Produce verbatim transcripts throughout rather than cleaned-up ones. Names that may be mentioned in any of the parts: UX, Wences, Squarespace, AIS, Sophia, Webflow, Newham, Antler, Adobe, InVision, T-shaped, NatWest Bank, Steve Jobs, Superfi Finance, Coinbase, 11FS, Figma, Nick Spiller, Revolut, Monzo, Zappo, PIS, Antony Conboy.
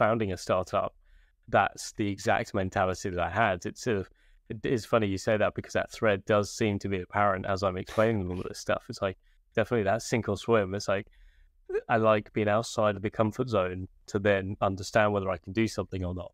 founding a startup, that's the exact mentality that I had. It's sort of, it is funny you say that, because that thread does seem to be apparent as I'm explaining all of this stuff. It's like, definitely that sink or swim. It's like, I like being outside of the comfort zone to then understand whether I can do something or not.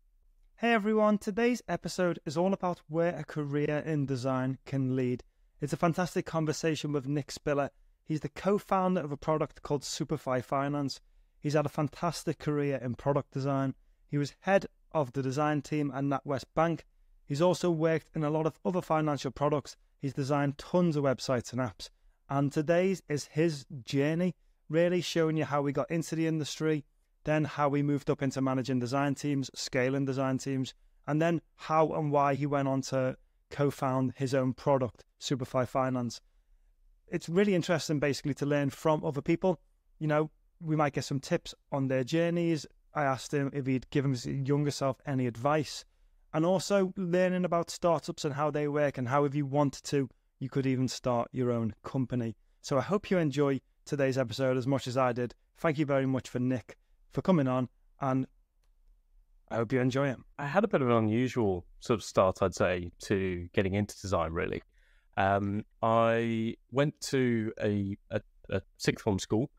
Hey everyone, today's episode is all about where a career in design can lead. It's a fantastic conversation with Nick Spiller. He's the co-founder of a product called Superfi Finance. He's had a fantastic career in product design. He was head of the design team at NatWest Bank. He's also worked in a lot of other financial products. He's designed tons of websites and apps. And today's is his journey, really showing you how we got into the industry, then how we moved up into managing design teams, scaling design teams, and then how and why he went on to co-found his own product, Superfi Finance. It's really interesting, basically, to learn from other people. You know, we might get some tips on their journeys. I asked him if he'd give his younger self any advice, and also learning about startups and how they work, and how, if you wanted to, you could even start your own company. So I hope you enjoy today's episode as much as I did. Thank you very much for Nick for coming on, and I hope you enjoy it. I had a bit of an unusual sort of start, I'd say, to getting into design, really. Um, I went to a, a, a sixth form school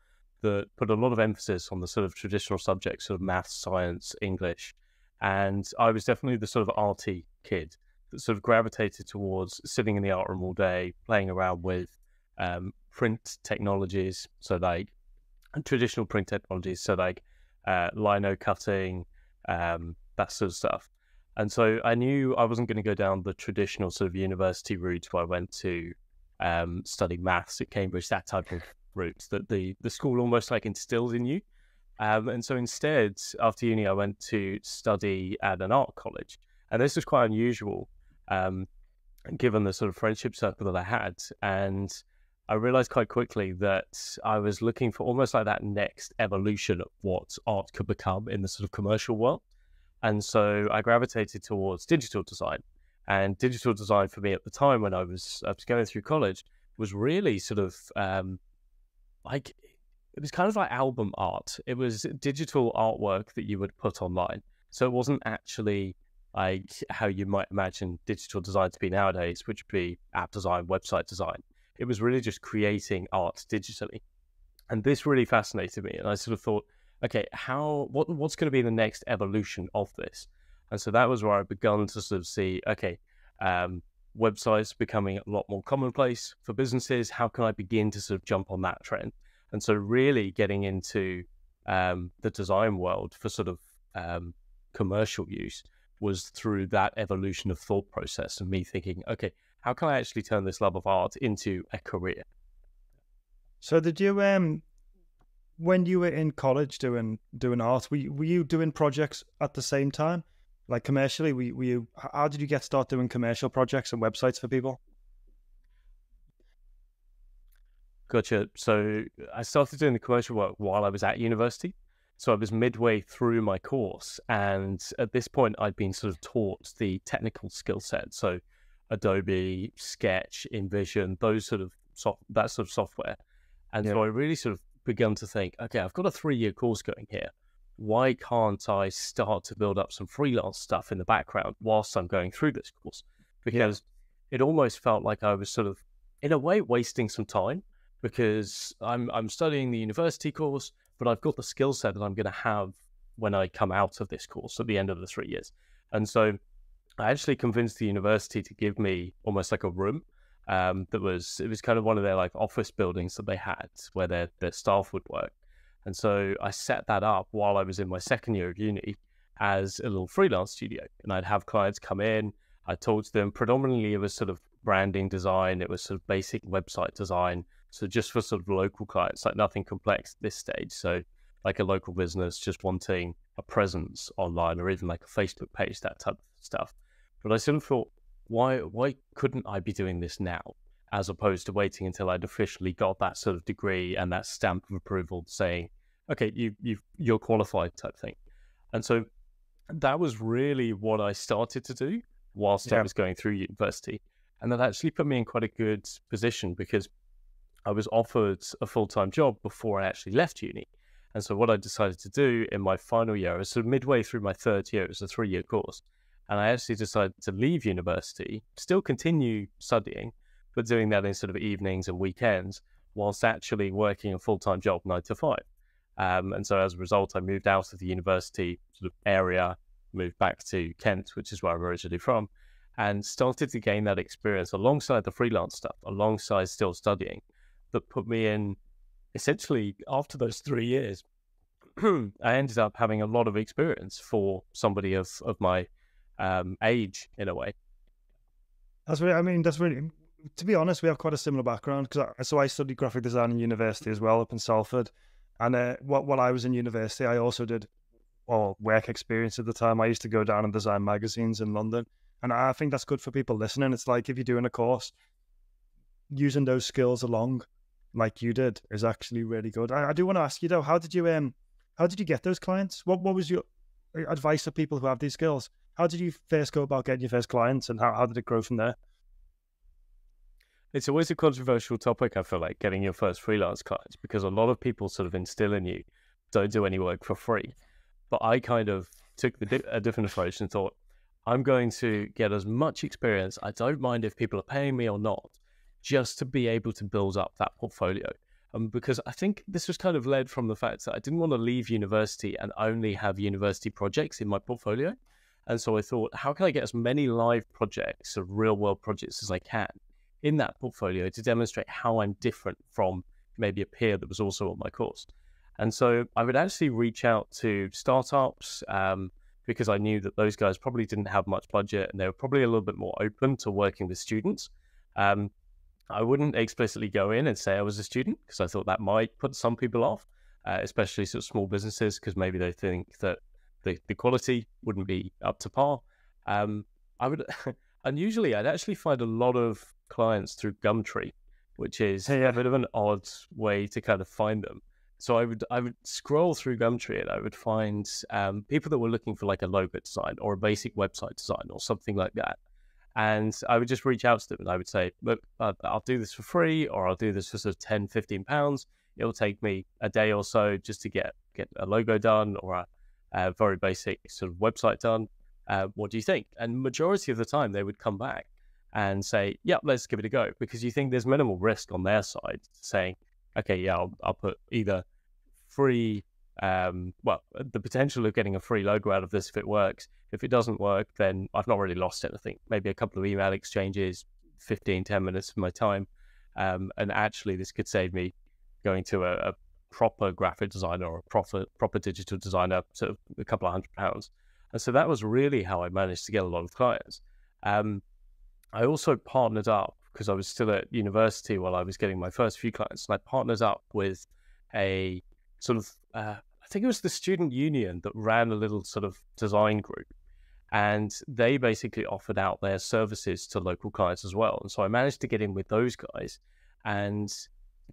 that put a lot of emphasis on the sort of traditional subjects, sort of math, science, English. And I was definitely the sort of arty kid that sort of gravitated towards sitting in the art room all day, playing around with um, print technologies, so like traditional print technologies, so like uh, lino cutting, um, that sort of stuff. And so I knew I wasn't going to go down the traditional sort of university route where I went to um, study maths at Cambridge, that type of route that the, the school almost like instilled in you. Um, and so instead, after uni, I went to study at an art college. And this was quite unusual, um, given the sort of friendship circle that I had. And I realized quite quickly that I was looking for almost like that next evolution of what art could become in the sort of commercial world. And so I gravitated towards digital design. And digital design for me at the time when I was, I was going through college was really sort of um, like, it was kind of like album art. It was digital artwork that you would put online. So it wasn't actually like how you might imagine digital design to be nowadays, which would be app design, website design. It was really just creating art digitally. And this really fascinated me. And I sort of thought, okay, how what what's going to be the next evolution of this? And so that was where I began to sort of see, okay, um, websites becoming a lot more commonplace for businesses. How can I begin to sort of jump on that trend? And so really getting into um, the design world for sort of um, commercial use was through that evolution of thought process and me thinking, okay, how can I actually turn this love of art into a career? So did you... Um... When you were in college doing doing art, were you, were you doing projects at the same time? Like commercially, were you, were you, how did you get started doing commercial projects and websites for people? Gotcha. So I started doing the commercial work while I was at university. So I was midway through my course. And at this point, I'd been sort of taught the technical skill set. So Adobe, Sketch, InVision, those sort of, soft, that sort of software. And yeah. So I really sort of begun to think, okay, I've got a three-year course going here. Why can't I start to build up some freelance stuff in the background whilst I'm going through this course? Because yeah. It almost felt like I was sort of, in a way, wasting some time because I'm, I'm studying the university course, but I've got the skill set that I'm going to have when I come out of this course at the end of the three years. And so I actually convinced the university to give me almost like a room. Um, that was, it was kind of one of their like office buildings that they had where their, their staff would work. And so I set that up while I was in my second year of uni as a little freelance studio. And I'd have clients come in, I talked to them, predominantly it was sort of branding design, it was sort of basic website design. So just for sort of local clients, like nothing complex at this stage. So like a local business just wanting a presence online or even like a Facebook page, that type of stuff. But I sort of thought, Why why couldn't I be doing this now as opposed to waiting until I'd officially got that sort of degree and that stamp of approval saying, okay, you, you've, you're qualified type thing. And so that was really what I started to do whilst yeah. I was going through university. And that actually put me in quite a good position because I was offered a full-time job before I actually left uni. And so what I decided to do in my final year, so midway through my third year, it was a three-year course, and I actually decided to leave university, still continue studying, but doing that in sort of evenings and weekends, whilst actually working a full-time job nine to five. Um, and so as a result, I moved out of the university sort of area, moved back to Kent, which is where I'm originally from, and started to gain that experience alongside the freelance stuff, alongside still studying, that put me in, essentially, after those three years, I ended up having a lot of experience for somebody of, of my um, age, in a way. That's really, I mean, that's really, to be honest, we have quite a similar background, because I, so I studied graphic design in university as well, up in Salford. And uh, while I was in university, I also did well, work experience at the time. I used to go down and design magazines in London. And I think that's good for people listening. It's like if you're doing a course, using those skills along, like you did, is actually really good. I, I do want to ask you though, how did you um, how did you get those clients? What what was your advice for people who have these skills? How did you first go about getting your first clients, and how how did it grow from there? It's always a controversial topic, I feel like, getting your first freelance clients, because a lot of people sort of instill in you, don't do any work for free. But I kind of took the di a different approach and thought, I'm going to get as much experience. I don't mind if people are paying me or not, just to be able to build up that portfolio. Um, because I think this was kind of led from the fact that I didn't want to leave university and only have university projects in my portfolio. And so I thought, how can I get as many live projects, or real world projects, as I can in that portfolio to demonstrate how I'm different from maybe a peer that was also on my course. And so I would actually reach out to startups um, because I knew that those guys probably didn't have much budget and they were probably a little bit more open to working with students. Um, I wouldn't explicitly go in and say I was a student, because I thought that might put some people off, uh, especially sort of small businesses, because maybe they think that the, the quality wouldn't be up to par. Um, I would, unusually, I'd actually find a lot of clients through Gumtree, which is yeah. a bit of an odd way to kind of find them. So I would I would scroll through Gumtree and I would find um, people that were looking for like a logo design or a basic website design or something like that. And I would just reach out to them and I would say, look, I'll do this for free, or I'll do this for sort of ten, fifteen pounds. It'll take me a day or so just to get, get a logo done or a, a very basic sort of website done. Uh, what do you think? And majority of the time they would come back and say, yep, let's give it a go, because you think there's minimal risk on their side saying, okay, yeah, I'll, I'll put either free, um, well, the potential of getting a free logo out of this if it works. If it doesn't work, then I've not really lost anything. Maybe a couple of email exchanges, fifteen, ten minutes of my time. Um, and actually this could save me going to a, a proper graphic designer or a proper, proper digital designer, sort of a couple of hundred pounds. And so that was really how I managed to get a lot of clients. Um, I also partnered up, because I was still at university while I was getting my first few clients, and I partnered up with a sort of, uh, I think it was the student union that ran a little sort of design group. And they basically offered out their services to local clients as well. And so I managed to get in with those guys. And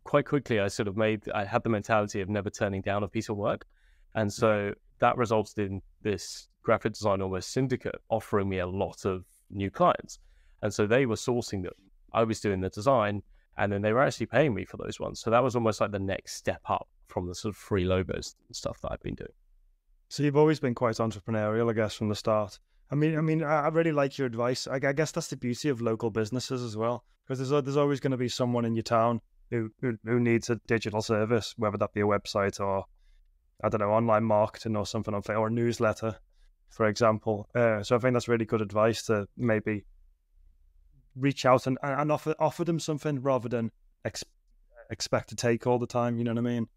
quite quickly, I sort of made, I had the mentality of never turning down a piece of work. And so that resulted in this graphic design almost syndicate offering me a lot of new clients. And so they were sourcing them. I was doing the design, and then they were actually paying me for those ones. So that was almost like the next step up from the sort of free logos and stuff that I've been doing. So you've always been quite entrepreneurial, I guess, from the start. I mean, I mean, I really like your advice. I guess that's the beauty of local businesses as well, because there's there's always going to be someone in your town who, who who needs a digital service, whether that be a website or, I don't know, online marketing or something, or a newsletter, for example. Uh, so I think that's really good advice to maybe reach out and, and offer offer them something rather than ex expect to take all the time. You know what I mean?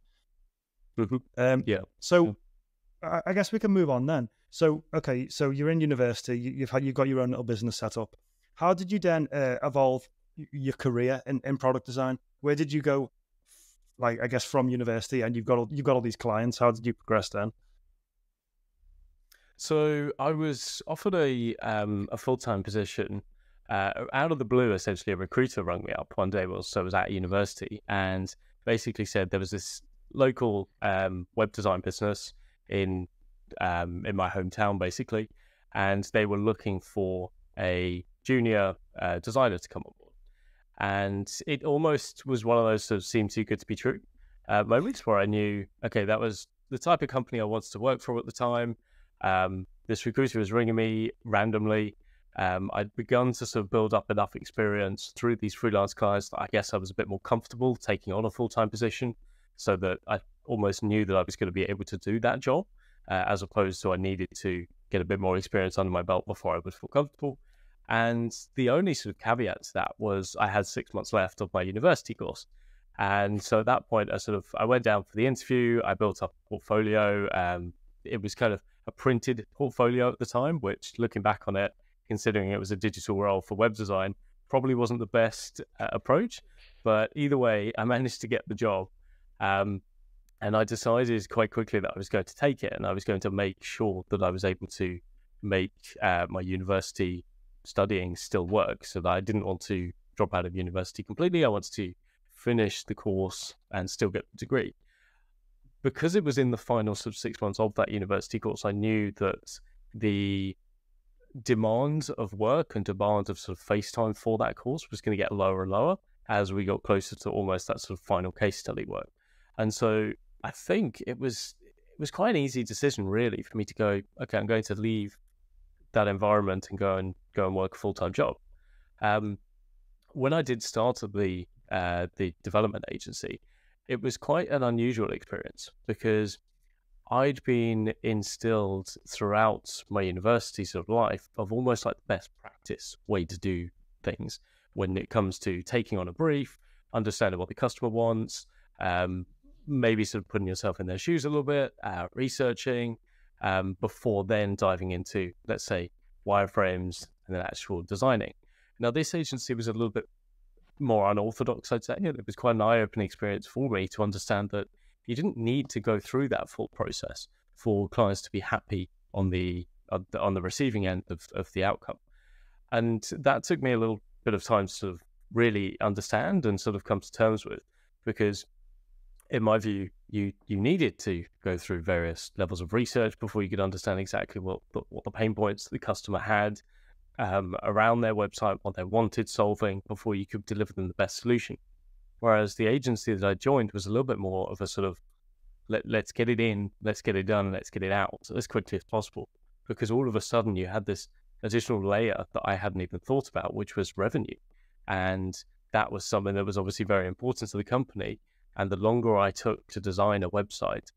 Mm-hmm. um, yeah. So yeah. I, I guess we can move on then. So okay, so you're in university. You, you've had you've got your own little business set up. How did you then uh, evolve your career in, in product design? Where did you go? Like I guess from university, and you've got all, you've got all these clients. How did you progress then? So I was offered a um, a full time position. Uh, out of the blue, essentially, a recruiter rang me up one day whilst I was at university and basically said there was this local um, web design business in um, in my hometown, basically, and they were looking for a junior uh, designer to come on board. And it almost was one of those sort of seemed too good to be true. uh, moments where I knew, okay, that was the type of company I wanted to work for at the time. Um, this recruiter was ringing me randomly. Um, I'd begun to sort of build up enough experience through these freelance clients that I guess I was a bit more comfortable taking on a full-time position, so that I almost knew that I was going to be able to do that job, uh, as opposed to I needed to get a bit more experience under my belt before I would feel comfortable. And the only sort of caveat to that was I had six months left of my university course. And so at that point, I sort of, I went down for the interview, I built up a portfolio. Um, it was kind of a printed portfolio at the time, which, looking back on it, considering it was a digital role for web design, probably wasn't the best uh, approach. But either way, I managed to get the job. Um, and I decided quite quickly that I was going to take it, and I was going to make sure that I was able to make uh, my university studying still work, so that I didn't want to drop out of university completely. I wanted to finish the course and still get the degree. Because it was in the final sort of six months of that university course, I knew that the demand of work and demand of sort of face time for that course was going to get lower and lower as we got closer to almost that sort of final case study work. And so I think it was it was quite an easy decision, really, for me to go, okay, I'm going to leave that environment and go and go and work a full-time job. Um, when I did start at the uh, the development agency, it was quite an unusual experience, because I'd been instilled throughout my university sort of life of almost like the best practice way to do things when it comes to taking on a brief, understanding what the customer wants, um, maybe sort of putting yourself in their shoes a little bit, uh, researching, Um, before then diving into, let's say, wireframes and then actual designing. Now, this agency was a little bit more unorthodox, I'd say. It was quite an eye-opening experience for me to understand that you didn't need to go through that full process for clients to be happy on the uh, on the receiving end of, of the outcome. And that took me a little bit of time to sort of really understand and sort of come to terms with, because in my view, you you needed to go through various levels of research before you could understand exactly what the, what the pain points the customer had um, around their website, what they wanted solving, before you could deliver them the best solution. Whereas the agency that I joined was a little bit more of a sort of, let, let's get it in, let's get it done, let's get it out as quickly as possible. Because all of a sudden you had this additional layer that I hadn't even thought about, which was revenue. And that was something that was obviously very important to the company. And the longer I took to design a website,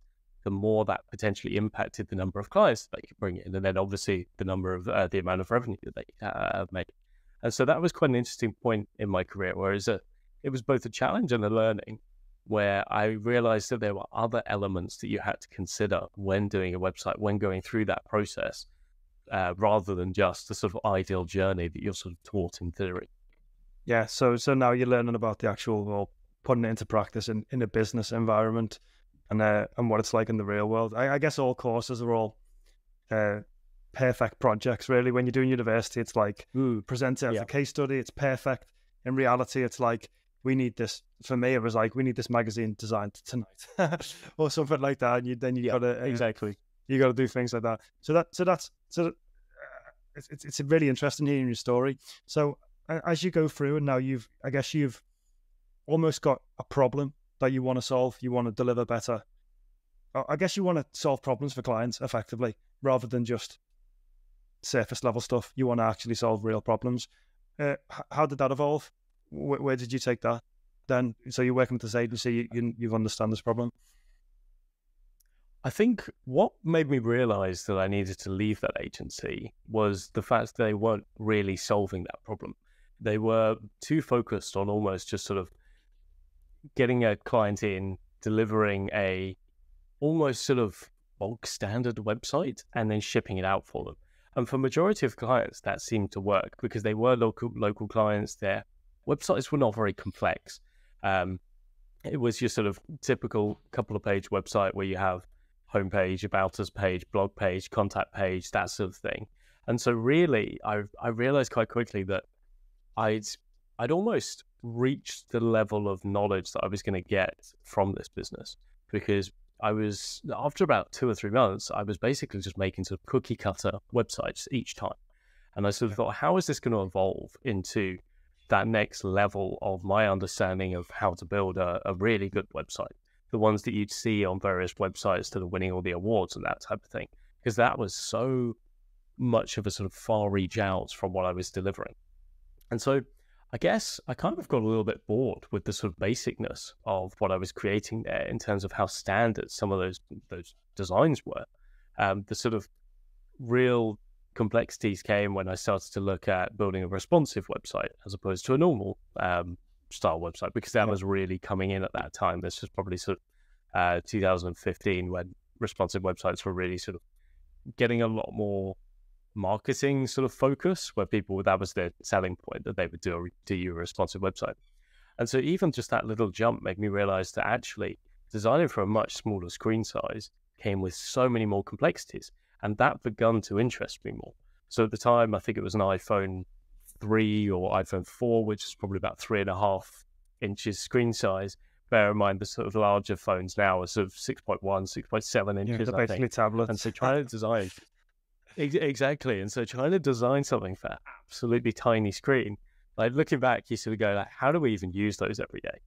the more that potentially impacted the number of clients that they could bring in, and then obviously the number of uh, the amount of revenue that they uh, make. And so that was quite an interesting point in my career, whereas a, it was both a challenge and a learning, where I realized that there were other elements that you had to consider when doing a website, when going through that process, uh, rather than just the sort of ideal journey that you're sort of taught in theory. Yeah. So so now you're learning about the actual role, putting it into practice in, in a business environment, and uh, and what it's like in the real world. I, I guess all courses are all uh, perfect projects, really. When you're doing university, it's like, ooh, present it as yeah. a case study, it's perfect. In reality, it's like, we need this, for me, it was like, we need this magazine designed tonight, or something like that. And you, then you yeah, gotta, exactly. you gotta do things like that. So that, so that's, so uh, it's, it's, it's really interesting hearing your story. So uh, as you go through, and now you've, I guess you've, almost got a problem that you want to solve, you want to deliver better. I guess you want to solve problems for clients effectively, rather than just surface level stuff. You want to actually solve real problems. Uh, how did that evolve? Where, where did you take that then? So you're working with this agency, you, you understand this problem. I think what made me realize that I needed to leave that agency was the fact that they weren't really solving that problem. They were too focused on almost just sort of getting a client in, delivering a almost sort of bog standard website, and then shipping it out for them. And for majority of clients, that seemed to work, because they were local local clients. Their websites were not very complex. Um, it was your sort of typical couple of page website where you have homepage, about us page, blog page, contact page, that sort of thing. And so really, I I realized quite quickly that I'd I'd almost reached the level of knowledge that I was going to get from this business, because I was, after about two or three months, I was basically just making sort of cookie cutter websites each time. And I sort of thought, how is this going to evolve into that next level of my understanding of how to build a, a really good website? the ones that you'd see on various websites that are winning all the awards and that type of thing, because that was so much of a sort of far reach out from what I was delivering. And so I guess I kind of got a little bit bored with the sort of basicness of what I was creating there in terms of how standard some of those those designs were. Um, the sort of real complexities came when I started to look at building a responsive website as opposed to a normal um, style website, because that yeah. was really coming in at that time. This was probably sort of uh, two thousand fifteen, when responsive websites were really sort of getting a lot more marketing sort of focus, where people, that was their selling point, that they would do a, do you a responsive website. And so even just that little jump made me realize that actually designing for a much smaller screen size came with so many more complexities, and that begun to interest me more. So at the time, I think it was an iPhone three or iPhone four, which is probably about three and a half inches screen size. Bear in mind, the sort of larger phones now are sort of six point one, six point seven inches. Yeah, they're basically I think. tablets. And so trying to design, exactly. And so trying to design something for an absolutely tiny screen, like looking back, you sort of go like, how do we even use those every day?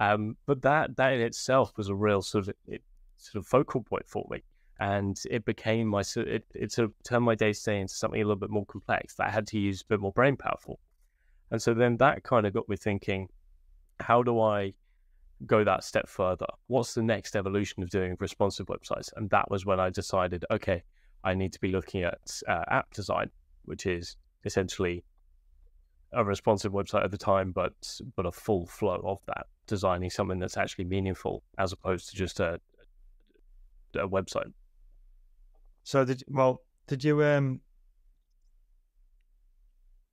Um, but that that in itself was a real sort of it, sort of focal point for me. And it became my, it, it sort of turned my day to day into something a little bit more complex that I had to use a bit more brain power for. And so then that kind of got me thinking, how do I go that step further? What's the next evolution of doing responsive websites? And that was when I decided, okay, I need to be looking at uh, app design, which is essentially a responsive website at the time, but but a full flow of that, designing something that's actually meaningful as opposed to just a, a website. So did well? Did you um?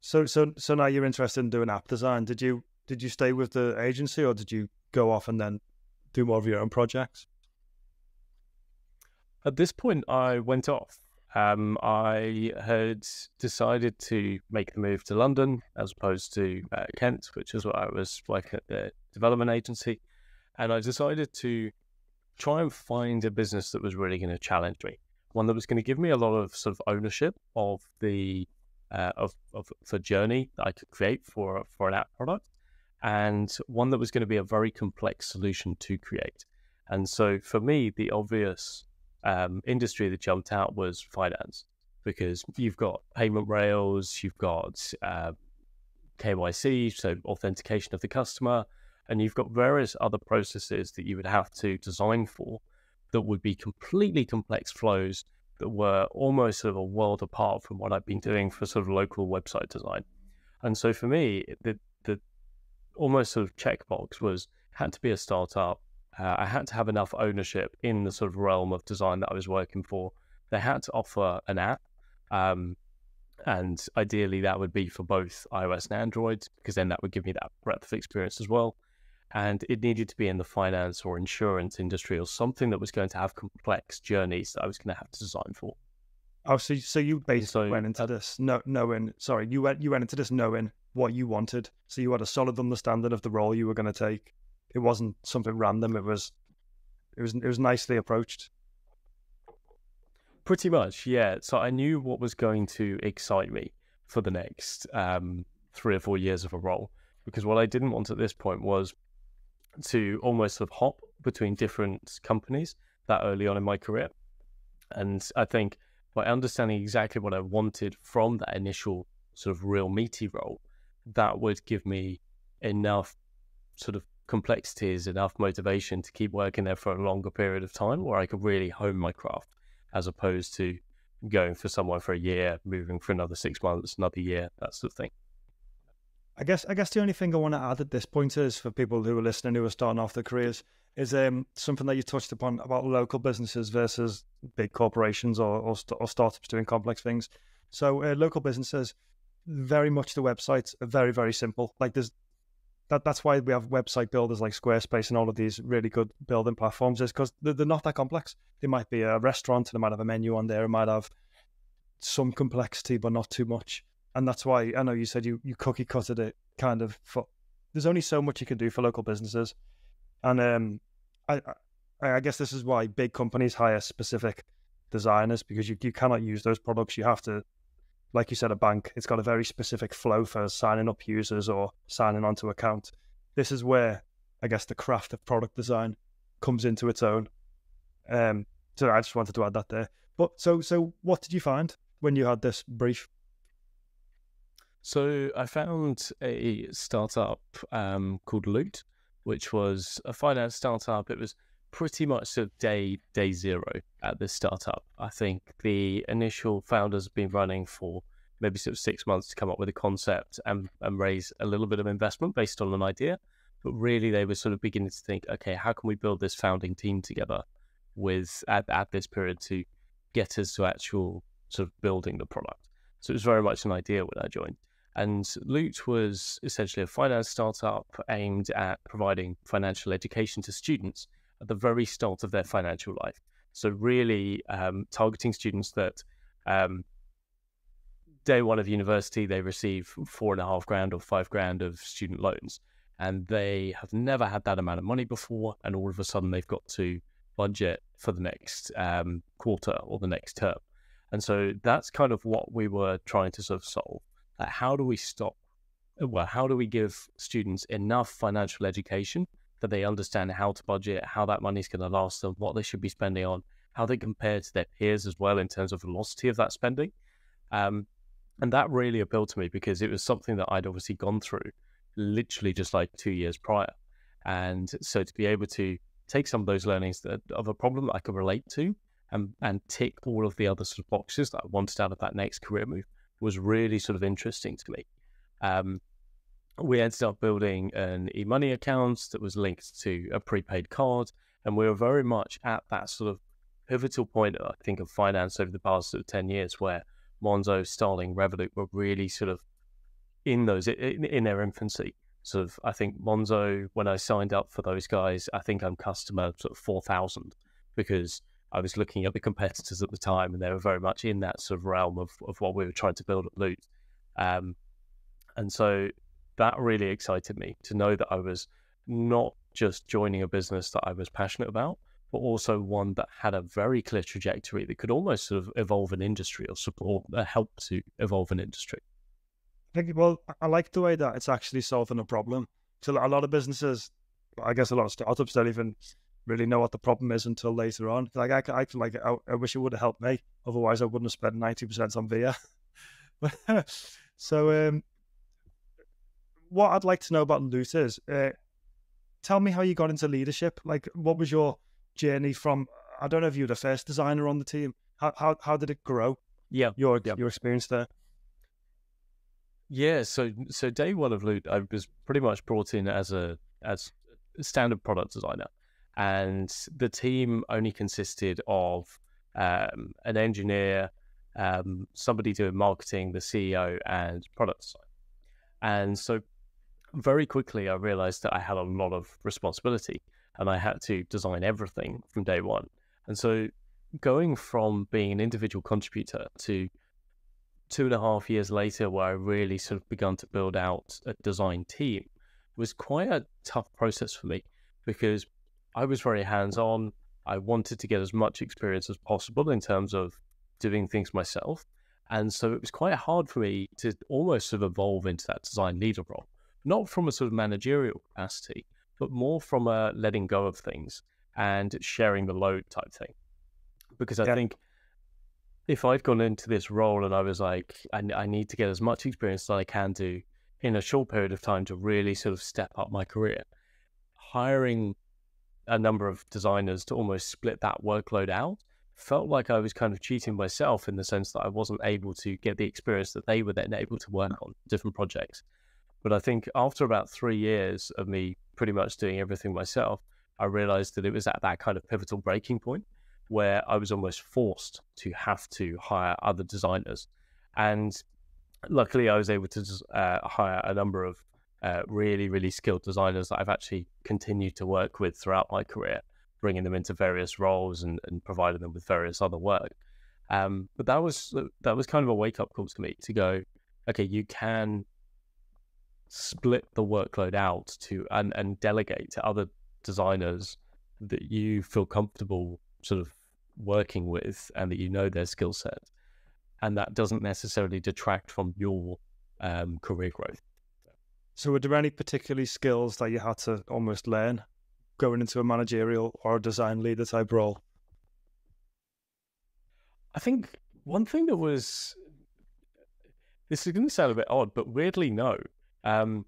So so so now you're interested in doing app design. Did you did you stay with the agency, or did you go off and then do more of your own projects? At this point, I went off. Um, I had decided to make the move to London as opposed to uh, Kent, which is what I was like at the development agency, and I decided to try and find a business that was really going to challenge me. One that was going to give me a lot of sort of ownership of the uh, of of the journey that I could create for for an app product, and one that was going to be a very complex solution to create. And so for me, the obvious um, industry that jumped out was finance, because you've got payment rails, you've got uh, K Y C, so authentication of the customer, and you've got various other processes that you would have to design for. That would be completely complex flows that were almost sort of a world apart from what I've been doing for sort of local website design. And so for me, the, the almost sort of checkbox was, had to be a startup. Uh, I had to have enough ownership in the sort of realm of design that I was working for. They had to offer an app. Um, and ideally that would be for both iOS and Android, because then that would give me that breadth of experience as well. And it needed to be in the finance or insurance industry, or something that was going to have complex journeys that I was going to have to design for. Oh, so so you basically so, went into uh, this no, knowing, sorry, you went you went into this knowing what you wanted. So you had a solid understanding of the role you were going to take. It wasn't something random. It was, it was it was nicely approached. Pretty much, yeah. So I knew what was going to excite me for the next um, three or four years of a role, because what I didn't want at this point was to almost sort of hop between different companies that early on in my career. And I think by understanding exactly what I wanted from that initial sort of real meaty role, that would give me enough sort of complexities, enough motivation to keep working there for a longer period of time, where I could really hone my craft, as opposed to going for someone for a year, moving for another six months, another year, that sort of thing. I guess I guess the only thing I want to add at this point is, for people who are listening who are starting off their careers, is um, something that you touched upon about local businesses versus big corporations or, or, or startups doing complex things. So uh, local businesses, very much the websites are very, very simple. Like there's that, that's why we have website builders like Squarespace and all of these really good building platforms, is because they're, they're not that complex. They might be a restaurant and it might have a menu on there. It might have some complexity, but not too much. And that's why, I know you said you, you cookie cutted it kind of, for, there's only so much you can do for local businesses. And um, I, I I guess this is why big companies hire specific designers, because you, you cannot use those products. You have to, like you said, a bank, it's got a very specific flow for signing up users or signing onto account. This is where, I guess, the craft of product design comes into its own. Um, so I just wanted to add that there. But so, so what did you find when you had this brief? So I found a startup um, called Loot, which was a finance startup. It was pretty much a day day zero at this startup. I think the initial founders have been running for maybe sort of six months to come up with a concept and, and raise a little bit of investment based on an idea. But really, they were sort of beginning to think, okay, how can we build this founding team together with at, at this period to get us to actual sort of building the product? So it was very much an idea when I joined. And Loot was essentially a finance startup aimed at providing financial education to students at the very start of their financial life. So really um, targeting students that um, day one of university, they receive four and a half grand or five grand of student loans. And they have never had that amount of money before. And all of a sudden they've got to budget for the next um, quarter or the next term. And so that's kind of what we were trying to sort of solve. Like, how do we stop? Well, how do we give students enough financial education that they understand how to budget, how that money's going to last them, what they should be spending on, how they compare to their peers as well in terms of velocity of that spending? Um, and that really appealed to me because it was something that I'd obviously gone through literally just like two years prior. And so to be able to take some of those learnings that, of a problem that I could relate to and, and tick all of the other sort of boxes that I wanted out of that next career move was really sort of interesting to me. Um, we ended up building an e-money account that was linked to a prepaid card. And we were very much at that sort of pivotal point, I think, of finance over the past sort of ten years where Monzo, Starling, Revolut were really sort of in those, in, in their infancy. Sort of, I think Monzo, when I signed up for those guys, I think I'm customer sort of four thousand because I was looking at the competitors at the time and they were very much in that sort of realm of, of what we were trying to build at Loot. Um, and so that really excited me to know that I was not just joining a business that I was passionate about, but also one that had a very clear trajectory that could almost sort of evolve an industry or support, uh, help to evolve an industry. I think, well, I like the way that it's actually solving a problem. So a lot of businesses, I guess a lot of startups don't even really know what the problem is until later on. Like I, I, like, I, I wish it would have helped me. Otherwise, I wouldn't have spent ninety percent on V I A. So um, what I'd like to know about Loot is, uh, tell me how you got into leadership. Like, what was your journey from, I don't know if you were the first designer on the team. How how, how did it grow? Yeah. Your, yeah. your experience there? Yeah, so so day one of Loot, I was pretty much brought in as a as a standard product designer, and the team only consisted of um, an engineer, um, somebody doing marketing, the C E O, and product design. And so very quickly, I realized that I had a lot of responsibility, and I had to design everything from day one. And so going from being an individual contributor to two and a half years later where I really sort of begun to build out a design team was quite a tough process for me because I was very hands-on. I wanted to get as much experience as possible in terms of doing things myself. And so it was quite hard for me to almost sort of evolve into that design leader role, not from a sort of managerial capacity, but more from a letting go of things and sharing the load type thing. Because I yeah. think if I'd gone into this role and I was like, I, I need to get as much experience as I can do in a short period of time to really sort of step up my career, hiring a number of designers to almost split that workload out felt like I was kind of cheating myself in the sense that I wasn't able to get the experience that they were then able to work on different projects. But I think after about three years of me pretty much doing everything myself, I realized that it was at that kind of pivotal breaking point where I was almost forced to have to hire other designers. And luckily I was able to uh, hire a number of uh, really, really skilled designers that I've actually continued to work with throughout my career, bringing them into various roles and, and providing them with various other work. Um, but that was, that was kind of a wake-up call to me to go, okay, you can split the workload out to and, and delegate to other designers that you feel comfortable sort of working with and that you know their skill set, and that doesn't necessarily detract from your um, career growth. So were there any particularly skills that you had to almost learn going into a managerial or design leader type role? I think one thing that was, this is going to sound a bit odd, but weirdly, no. Um,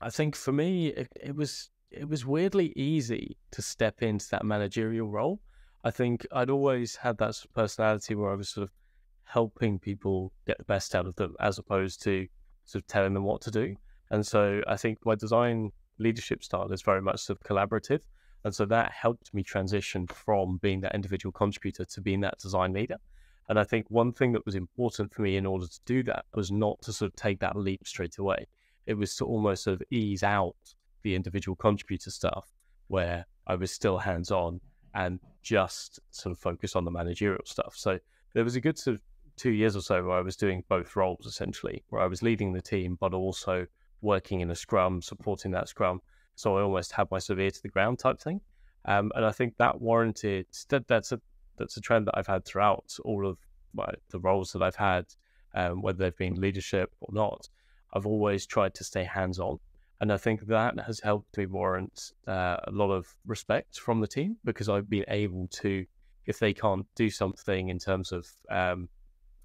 I think for me, it, it was it was weirdly easy to step into that managerial role. I think I'd always had that sort of personality where I was sort of helping people get the best out of them as opposed to sort of telling them what to do. And so I think my design leadership style is very much sort of collaborative. And so that helped me transition from being that individual contributor to being that design leader. And I think one thing that was important for me in order to do that was not to sort of take that leap straight away. It was to almost sort of ease out the individual contributor stuff where I was still hands-on and just sort of focus on the managerial stuff. So there was a good sort of two years or so where I was doing both roles essentially, where I was leading the team, but also working in a scrum, supporting that scrum. So I almost had my sort of ear to the ground type thing. Um, and I think that warranted, that, that's a that's a trend that I've had throughout all of my, the roles that I've had, um, whether they've been leadership or not. I've always tried to stay hands-on. And I think that has helped me warrant uh, a lot of respect from the team, because I've been able to, if they can't do something in terms of, um,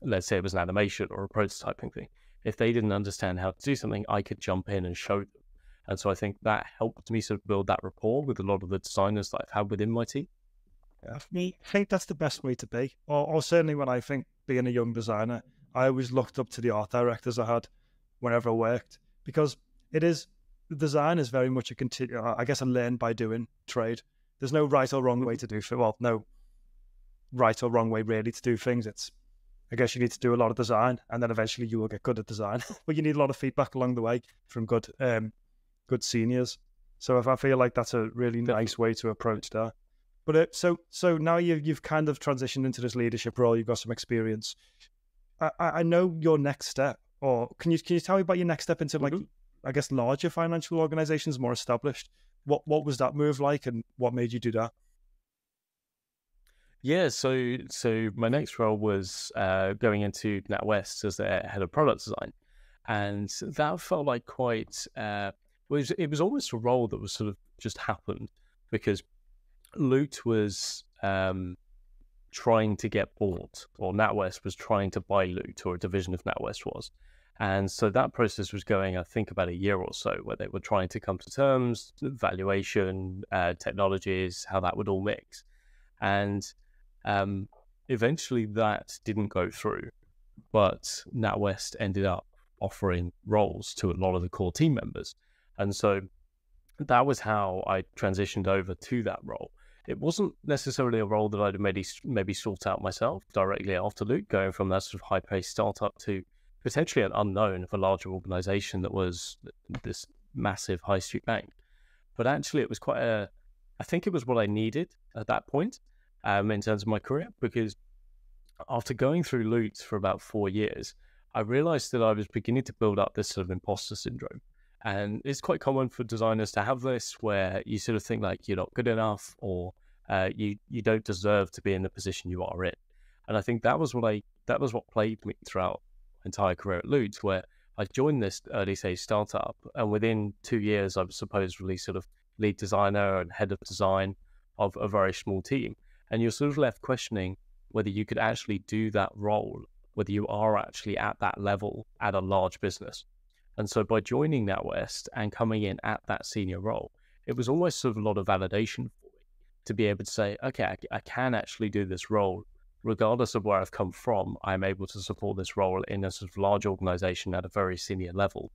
let's say it was an animation or a prototyping thing, if they didn't understand how to do something, I could jump in and show them. And so I think that helped me sort of build that rapport with a lot of the designers that I've had within my team. I think that's the best way to be. Or, or certainly when I think being a young designer, I always looked up to the art directors I had whenever I worked, because it is, design is very much a continue, I guess, a learn by doing trade. There's no right or wrong way to do, well, no right or wrong way really to do things. It's, I guess you need to do a lot of design and then eventually you will get good at design. But you need a lot of feedback along the way from good, um, good seniors. So if I feel like that's a really nice way to approach that. But uh, so so now you've, you've kind of transitioned into this leadership role. You've got some experience. I, I know your next step, or can you can you tell me about your next step into, like, mm-hmm. I guess, larger financial organizations, more established? What what was that move like, and what made you do that? Yeah, so so my next role was uh, going into NatWest as their head of product design, and that felt like quite uh, was it was almost a role that was sort of just happened because Loot was um, trying to get bought, or NatWest was trying to buy Loot, or a division of NatWest was. And so that process was going, I think, about a year or so, where they were trying to come to terms, valuation, uh, technologies, how that would all mix. And um, eventually that didn't go through, but NatWest ended up offering roles to a lot of the core team members. And so that was how I transitioned over to that role. It wasn't necessarily a role that I'd maybe, maybe sought out myself directly after Luke, going from that sort of high-paced startup to potentially an unknown of a larger organization that was this massive high street bank. But actually it was quite a, I think it was what I needed at that point um, in terms of my career, because after going through Luke for about four years, I realized that I was beginning to build up this sort of imposter syndrome. And it's quite common for designers to have this, where you sort of think like you're not good enough, or uh, you you don't deserve to be in the position you are in. And I think that was what I that was what plagued me throughout my entire career at Ludes, where I joined this early stage startup, and within two years I was supposedly sort of lead designer and head of design of a very small team, and you're sort of left questioning whether you could actually do that role, whether you are actually at that level at a large business. And so by joining NatWest and coming in at that senior role, it was almost sort of a lot of validation for me to be able to say, okay, I, I can actually do this role. Regardless of where I've come from, I'm able to support this role in a sort of large organization at a very senior level.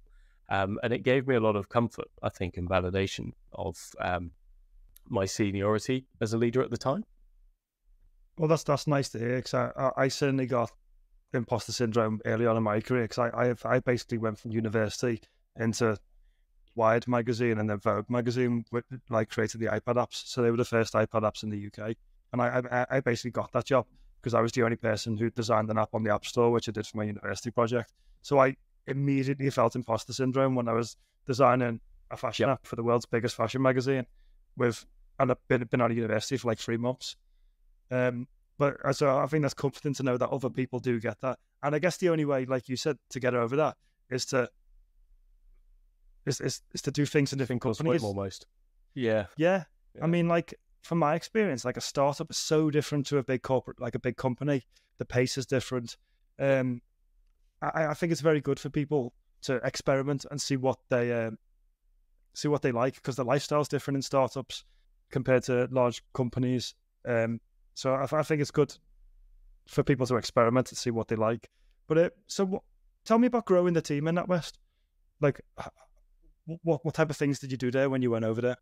Um, and it gave me a lot of comfort, I think, and validation of um, my seniority as a leader at the time. Well, that's that's nice to hear, because I, I, I certainly got imposter syndrome early on in my career, because I I, have, I basically went from university into Wired magazine and then Vogue magazine, with, like, created the iPad apps. So they were the first iPad apps in the U K, and I I, I basically got that job because I was the only person who designed an app on the App Store, which I did for my university project. So I immediately felt imposter syndrome when I was designing a fashion yep. app for the world's biggest fashion magazine, with and I've been been out of university for like three months. Um, But so I think that's comforting to know that other people do get that. And I guess the only way, like you said, to get over that is to is is, is to do things in different companies. Almost. Yeah. Yeah. Yeah. I mean, like from my experience, like a startup is so different to a big corporate, like a big company. The pace is different. Um, I, I think it's very good for people to experiment and see what they um, see what they like, because the lifestyle's different in startups compared to large companies. Um, so I, I think it's good for people to experiment and see what they like. But uh, so, what, tell me about growing the team in NatWest. Like, what what type of things did you do there when you went over there?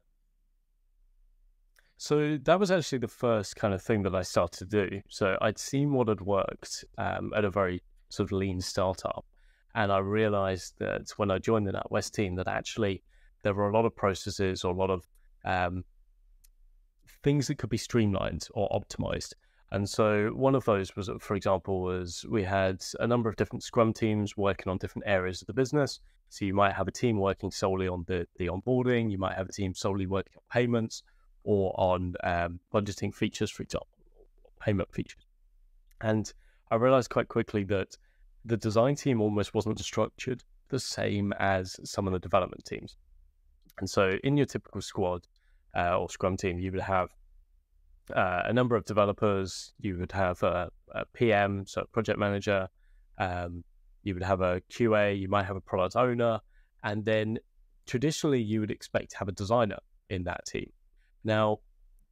So that was actually the first kind of thing that I started to do. So I'd seen what had worked um, at a very sort of lean startup, and I realized that when I joined the NatWest team that actually there were a lot of processes or a lot of um, things that could be streamlined or optimized. And so one of those was, for example, was we had a number of different Scrum teams working on different areas of the business. So you might have a team working solely on the, the onboarding, you might have a team solely working on payments or on um, budgeting features, for example, payment features. And I realized quite quickly that the design team almost wasn't structured the same as some of the development teams. And so in your typical squad uh, or Scrum team, you would have Uh, a number of developers, you would have a, a P M, so a project manager, um, you would have a Q A, you might have a product owner, and then traditionally you would expect to have a designer in that team. Now,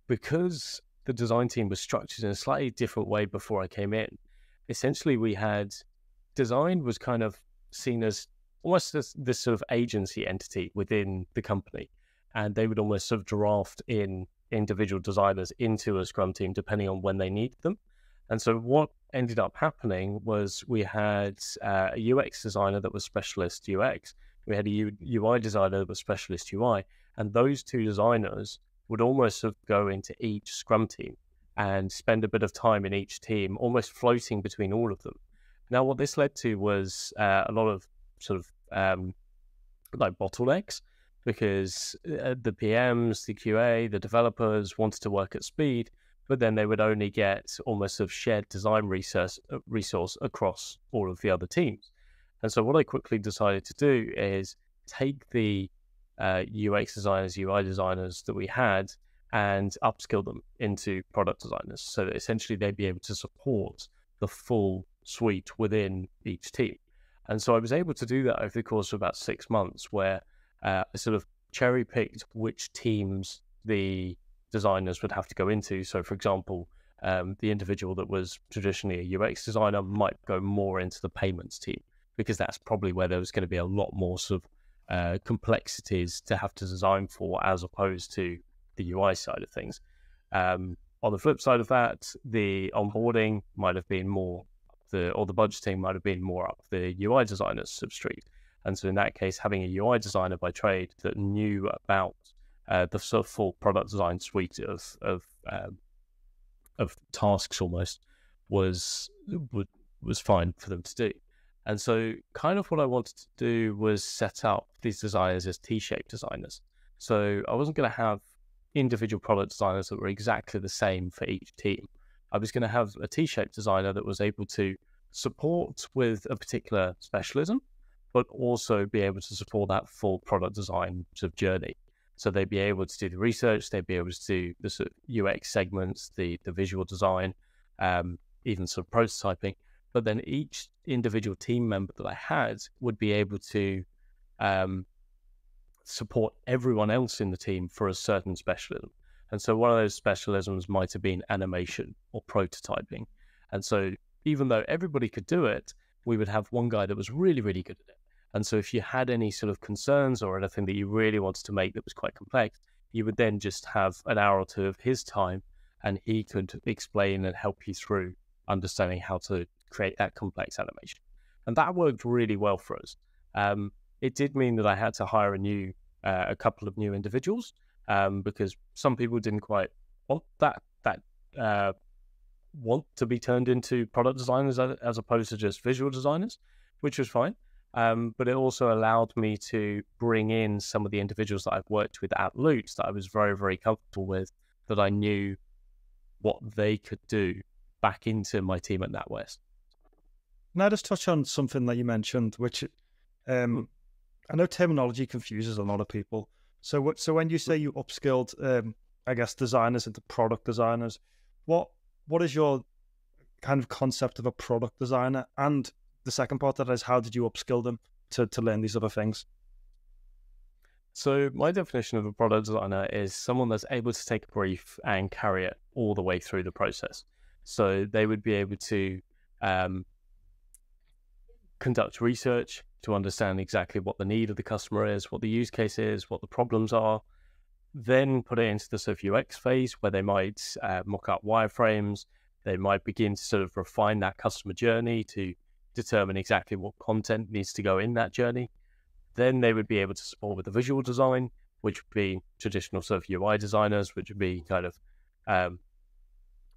because the design team was structured in a slightly different way before I came in, essentially we had design was kind of seen as almost this, this sort of agency entity within the company, and they would almost sort of draft in individual designers into a Scrum team depending on when they need them. And so what ended up happening was we had uh, a U X designer that was specialist U X, we had a U UI designer that was specialist U I, and those two designers would almost sort of go into each Scrum team and spend a bit of time in each team, almost floating between all of them. Now what this led to was uh, a lot of sort of um, like bottlenecks, because the P Ms, the Q A, the developers wanted to work at speed, but then they would only get almost a shared design resource, resource across all of the other teams. And so what I quickly decided to do is take the uh, U X designers, U I designers that we had and upskill them into product designers, so that essentially they'd be able to support the full suite within each team. And so I was able to do that over the course of about six months where Uh, I sort of cherry picked which teams the designers would have to go into. So, for example, um, the individual that was traditionally a U X designer might go more into the payments team, because that's probably where there was going to be a lot more sort of uh, complexities to have to design for, as opposed to the U I side of things. Um, on the flip side of that, the onboarding might have been more the or the budgeting might have been more up the U I designers' substreet. And so in that case, having a U I designer by trade that knew about uh, the sort of full product design suite of of, um, of tasks almost was was fine for them to do. And so kind of what I wanted to do was set up these designers as T-shaped designers. So I wasn't going to have individual product designers that were exactly the same for each team. I was going to have a T-shaped designer that was able to support with a particular specialism, but also be able to support that full product design sort of journey. So they'd be able to do the research, they'd be able to do the sort of U X segments, the, the visual design, um, even sort of prototyping. But then each individual team member that I had would be able to um, support everyone else in the team for a certain specialism. And so one of those specialisms might have been animation or prototyping. And so even though everybody could do it, we would have one guy that was really, really good at it. And so if you had any sort of concerns or anything that you really wanted to make that was quite complex, you would then just have an hour or two of his time and he could explain and help you through understanding how to create that complex animation. And that worked really well for us. Um, it did mean that I had to hire a new, uh, a couple of new individuals um, because some people didn't quite want that, that uh, want to be turned into product designers as opposed to just visual designers, which was fine. Um, but it also allowed me to bring in some of the individuals that I've worked with at Loops that I was very, very comfortable with, that I knew what they could do, back into my team at NatWest. Now, just touch on something that you mentioned, which um, I know terminology confuses a lot of people. So, what, so when you say you upskilled um, I guess, designers into product designers. What what is your kind of concept of a product designer? And the second part of that is, how did you upskill them to, to learn these other things? So my definition of a product designer is someone that's able to take a brief and carry it all the way through the process. So they would be able to um, conduct research to understand exactly what the need of the customer is, what the use case is, what the problems are, then put it into the sort of U X phase where they might uh, mock up wireframes. They might begin to sort of refine that customer journey to determine exactly what content needs to go in that journey. Then they would be able to support with the visual design, which would be traditional sort of U I designers, which would be kind of um,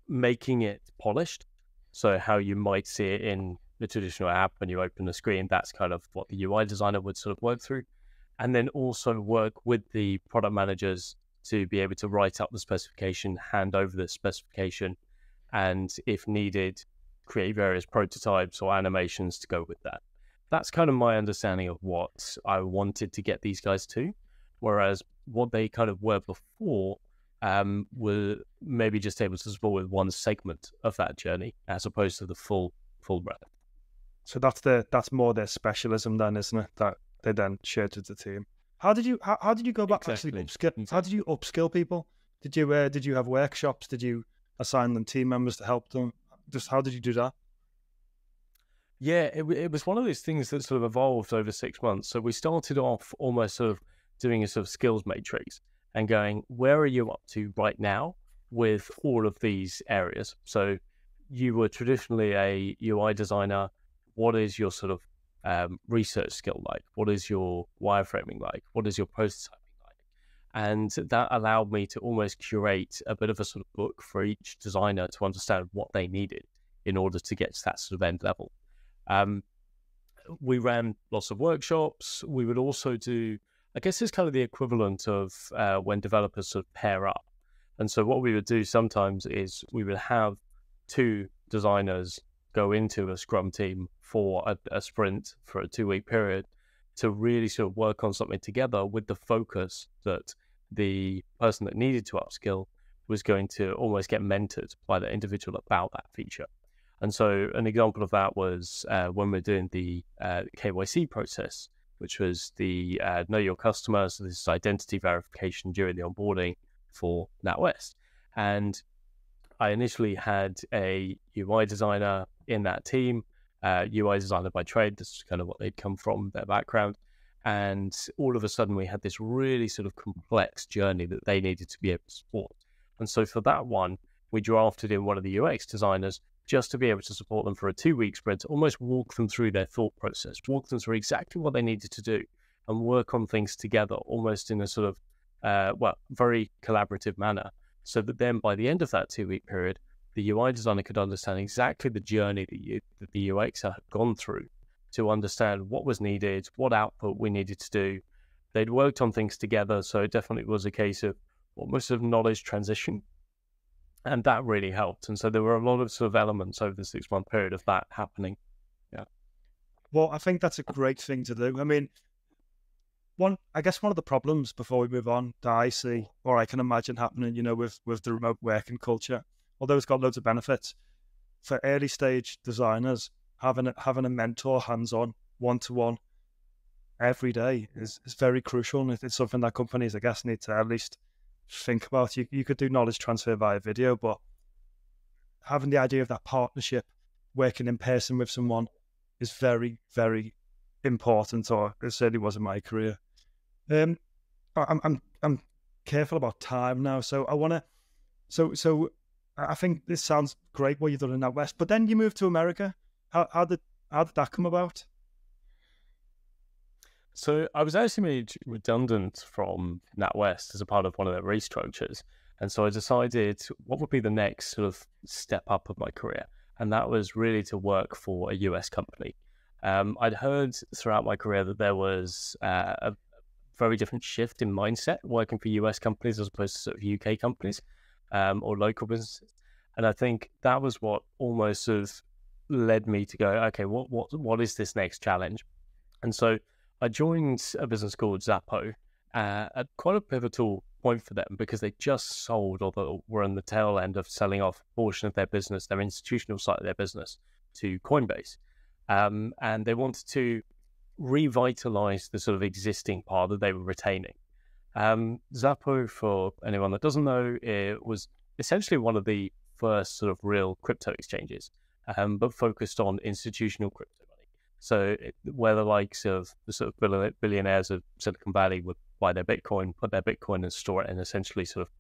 making it polished. So how you might see it in the traditional app when you open the screen, that's kind of what the U I designer would sort of work through. And then also work with the product managers to be able to write up the specification, hand over the specification, and if needed, create various prototypes or animations to go with that. That's kind of my understanding of what I wanted to get these guys to. Whereas what they kind of were before um, were maybe just able to support with one segment of that journey as opposed to the full full breadth. So that's the that's more their specialism then, isn't it? That they then shared with the team. How did you how, how did you go back exactly. actually upskill? How did you upskill people? Did you uh, did you have workshops? Did you assign them team members to help them? Just how did you do that? Yeah, it, it was one of those things that sort of evolved over six months. So we started off almost sort of doing a sort of skills matrix and going, where are you up to right now with all of these areas? So you were traditionally a U I designer. What is your sort of um, research skill like? What is your wireframing like? What is your prototyping like? And that allowed me to almost curate a bit of a sort of book for each designer to understand what they needed in order to get to that sort of end level. Um, we ran lots of workshops. We would also do, I guess it's kind of the equivalent of uh, when developers sort of pair up. And so what we would do sometimes is we would have two designers go into a scrum team for a, a sprint for a two-week period to really sort of work on something together with the focus that the person that needed to upskill was going to almost get mentored by the individual about that feature. And so an example of that was uh, when we were doing the uh, K Y C process, which was the uh, Know Your Customer, so this is identity verification during the onboarding for NatWest. And I initially had a U I designer in that team, uh, U I designer by trade, this is kind of what they'd come from, their background. And all of a sudden we had this really sort of complex journey that they needed to be able to support. And so for that one, we drafted in one of the U X designers just to be able to support them for a two-week sprint, to almost walk them through their thought process, walk them through exactly what they needed to do and work on things together, almost in a sort of, uh, well, very collaborative manner. So that then by the end of that two-week period, the U I designer could understand exactly the journey that, you, that the U Xer had gone through to understand what was needed, what output we needed to do. They'd worked on things together, so it definitely was a case of almost of knowledge transition. And that really helped. And so there were a lot of sort of elements over the six-month period of that happening. Yeah. Well, I think that's a great thing to do. I mean, one, I guess one of the problems before we move on that I see, or I can imagine happening, you know, with, with the remote working culture, although it's got loads of benefits, for early stage designers, having a, having a mentor hands-on, one-to-one, every day is, is very crucial. And it's something that companies, I guess, need to at least think about. You, you could do knowledge transfer via video, but having the idea of that partnership, working in person with someone is very, very important, or it certainly was in my career. Um, I'm, I'm, I'm careful about time now. So I want to, so, so I think this sounds great what you've done in NatWest, but then you moved to America. How, how did, how did that come about? So I was actually made redundant from NatWest as a part of one of their restructures. And so I decided what would be the next sort of step up of my career. And that was really to work for a U S company. Um, I'd heard throughout my career that there was uh, a very different shift in mindset working for U S companies as opposed to sort of U K companies um, or local businesses. And I think that was what almost sort of led me to go, okay, what what what is this next challenge? And so I joined a business called Zappo uh, at quite a pivotal point for them because they just sold or were on the tail end of selling off a portion of their business, their institutional side of their business, to Coinbase. Um, and they wanted to revitalize the sort of existing part that they were retaining. Um, Zappo, for anyone that doesn't know, it was essentially one of the first sort of real crypto exchanges, um, but focused on institutional crypto money. So it, where the likes of the sort of billionaires of Silicon Valley would buy their Bitcoin, put their Bitcoin and store it in essentially sort of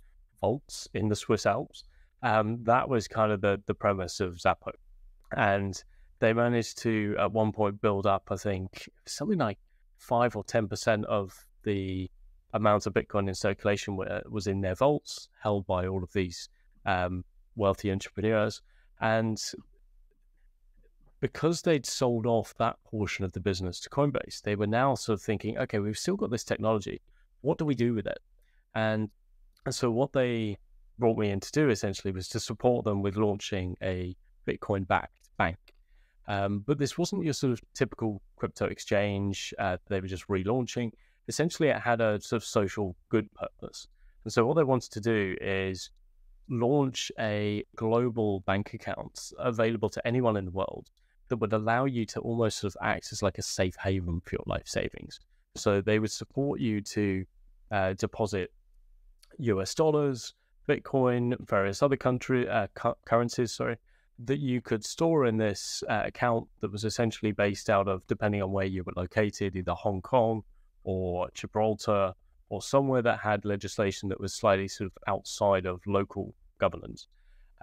vaults in the Swiss Alps, um, that was kind of the, the premise of Zappo. And they managed to, at one point, build up, I think, something like five or ten percent of the amount of Bitcoin in circulation was in their vaults, held by all of these um, wealthy entrepreneurs. And because they'd sold off that portion of the business to Coinbase, they were now sort of thinking, okay, we've still got this technology. What do we do with it? And, and so what they brought me in to do, essentially, was to support them with launching a Bitcoin-backed bank. Um, but this wasn't your sort of typical crypto exchange. Uh, they were just relaunching. Essentially, it had a sort of social good purpose. And so what they wanted to do is launch a global bank account available to anyone in the world that would allow you to almost sort of act as like a safe haven for your life savings. So they would support you to uh, deposit U S dollars, Bitcoin, various other country uh, cu currencies, sorry, that you could store in this uh, account that was essentially based out of, depending on where you were located, either Hong Kong or Gibraltar or somewhere that had legislation that was slightly sort of outside of local governance.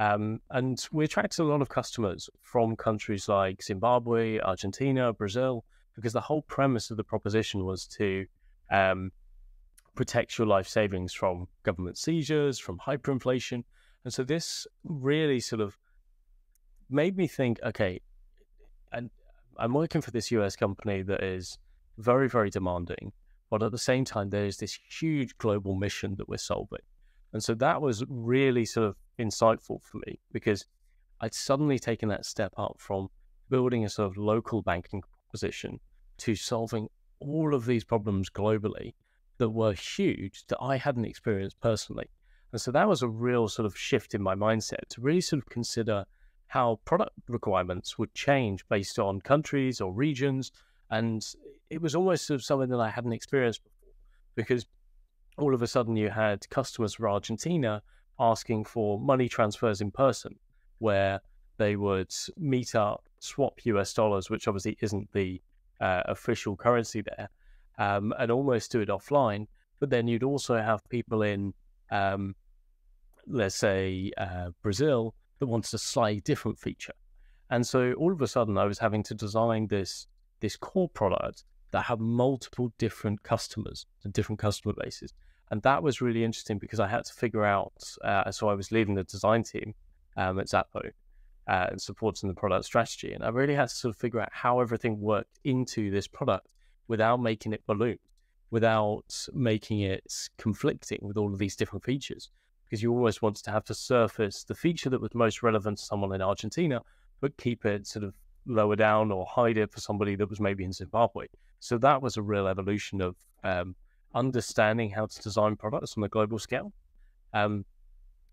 Um, and we attracted a lot of customers from countries like Zimbabwe, Argentina, Brazil, because the whole premise of the proposition was to um, protect your life savings from government seizures, from hyperinflation. And so this really sort of made me think, okay, and I'm working for this U S company that is very, very demanding, but at the same time, there is this huge global mission that we're solving. And so that was really sort of insightful for me because I'd suddenly taken that step up from building a sort of local banking proposition to solving all of these problems globally that were huge that I hadn't experienced personally. And so that was a real sort of shift in my mindset to really sort of consider how product requirements would change based on countries or regions. And it was almost sort of something that I hadn't experienced before, because all of a sudden you had customers from Argentina asking for money transfers in person, where they would meet up, swap U S dollars, which obviously isn't the uh, official currency there, um, and almost do it offline. But then you'd also have people in, um, let's say, uh, Brazil, that wants a slightly different feature. And so all of a sudden I was having to design this this core product that had multiple different customers and different customer bases. And that was really interesting because I had to figure out, uh, so I was leading the design team um, at Zappo uh, and supporting the product strategy. And I really had to sort of figure out how everything worked into this product without making it balloon, without making it conflicting with all of these different features, because you always wanted to have to surface the feature that was most relevant to someone in Argentina, but keep it sort of lower down or hide it for somebody that was maybe in Zimbabwe. So that was a real evolution of um, understanding how to design products on a global scale. Um,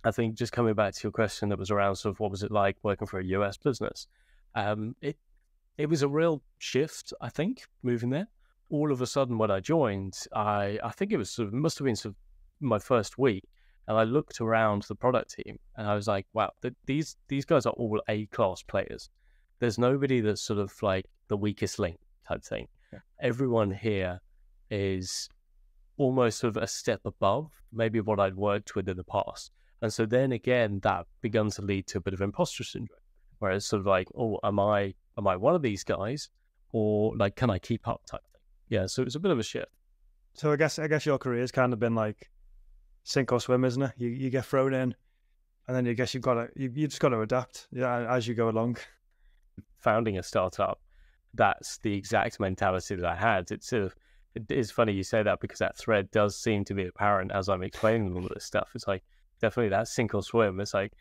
I think just coming back to your question that was around sort of what was it like working for a U S business? Um, it, it was a real shift, I think, moving there. All of a sudden when I joined, I, I think it was sort of, must have been sort of my first week, and I looked around the product team and I was like, wow, th these these guys are all A-class players. There's nobody that's sort of like the weakest link type thing. Yeah. Everyone here is almost sort of a step above maybe what I'd worked with in the past. And so then again, that began to lead to a bit of imposter syndrome, where it's sort of like, oh, am I, am I one of these guys? Or like, can I keep up type thing? Yeah, so it was a bit of a shift. So I guess, I guess your career's kind of been like, sink or swim, isn't it? You you get thrown in, and then you guess you've got to you you just got to adapt, yeah, as you go along. Founding a startup, that's the exact mentality that I had. It's sort of, it is funny you say that because that thread does seem to be apparent as I'm explaining all of this stuff. It's like definitely that sink or swim. It's like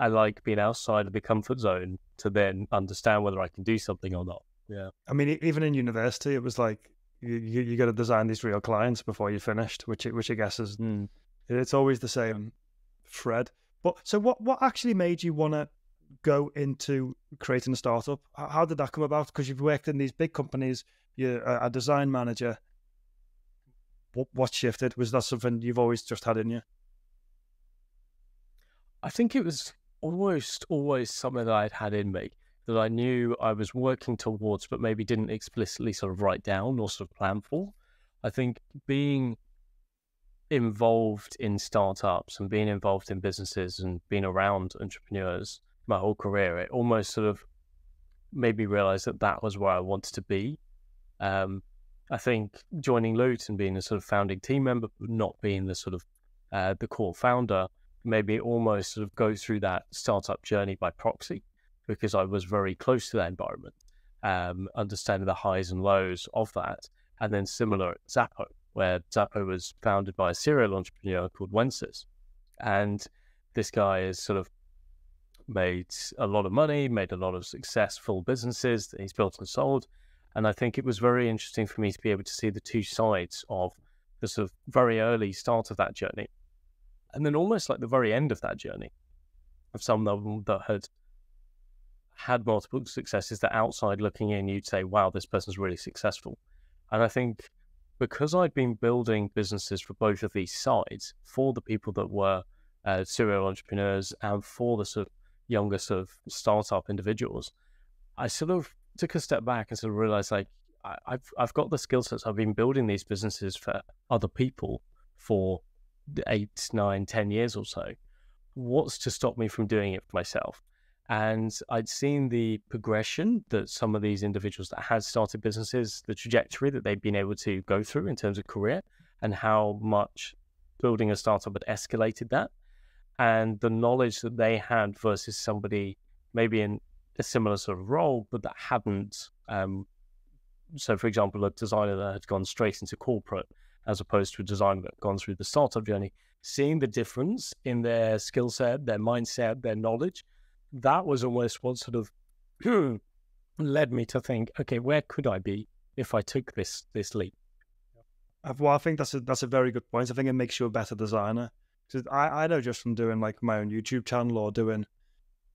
I like being outside of the comfort zone to then understand whether I can do something or not. Yeah, I mean even in university, it was like you you, you got to design these real clients before you finished, which which I guess is. Mm. It's always the same thread. But so what, what actually made you want to go into creating a startup? How did that come about? Because you've worked in these big companies, you're a design manager. What, what shifted? Was that something you've always just had in you? I think it was almost always something that I'd had in me, that I knew I was working towards, but maybe didn't explicitly sort of write down or sort of plan for. I think being involved in startups and being involved in businesses and being around entrepreneurs my whole career, it almost sort of made me realize that that was where I wanted to be. Um, I think joining Loot and being a sort of founding team member, but not being the sort of uh, the core founder, maybe almost sort of go through that startup journey by proxy, because I was very close to that environment, um, understanding the highs and lows of that. And then similar at Zappo, where Zappo was founded by a serial entrepreneur called Wences. And this guy has sort of made a lot of money, made a lot of successful businesses that he's built and sold. And I think it was very interesting for me to be able to see the two sides of the sort of very early start of that journey. And then almost like the very end of that journey of someone that had had multiple successes, that outside looking in, you'd say, wow, this person's really successful. And I think because I'd been building businesses for both of these sides, for the people that were uh, serial entrepreneurs and for the sort of younger sort of startup individuals, I sort of took a step back and sort of realized, like, I, I've, I've got the skill sets. I've been building these businesses for other people for eight, nine, ten years or so. What's to stop me from doing it for myself? And I'd seen the progression that some of these individuals that had started businesses, the trajectory that they'd been able to go through in terms of career, and how much building a startup had escalated that, and the knowledge that they had versus somebody maybe in a similar sort of role, but that hadn't. Um, so, for example, a designer that had gone straight into corporate as opposed to a designer that had gone through the startup journey, seeing the difference in their skill set, their mindset, their knowledge, that was almost what sort of led me to think, okay, where could I be if I took this this leap? Well, I think that's a, that's a very good point. I think it makes you a better designer. Because I, I know just from doing like my own YouTube channel or doing,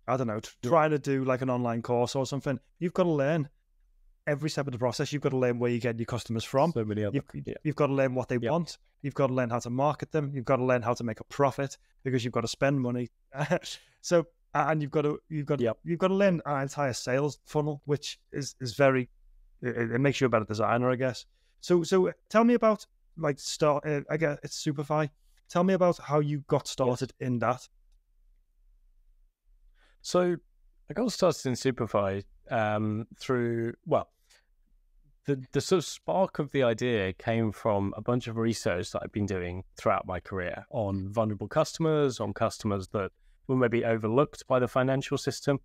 I don't know, trying to do like an online course or something, you've got to learn every step of the process. You've got to learn where you get your customers from. So many other, you've, yeah. you've got to learn what they yeah. want. You've got to learn how to market them. You've got to learn how to make a profit because you've got to spend money. So... And you've got to you've got yep. you've got to learn an entire sales funnel, which is is very it, it makes you a better designer, I guess. So so tell me about like start. Uh, I guess it's Superfi. Tell me about how you got started yes. in that. So I got started in Superfi um, through well, the the sort of spark of the idea came from a bunch of research that I've been doing throughout my career on vulnerable customers, on customers that were maybe overlooked by the financial system,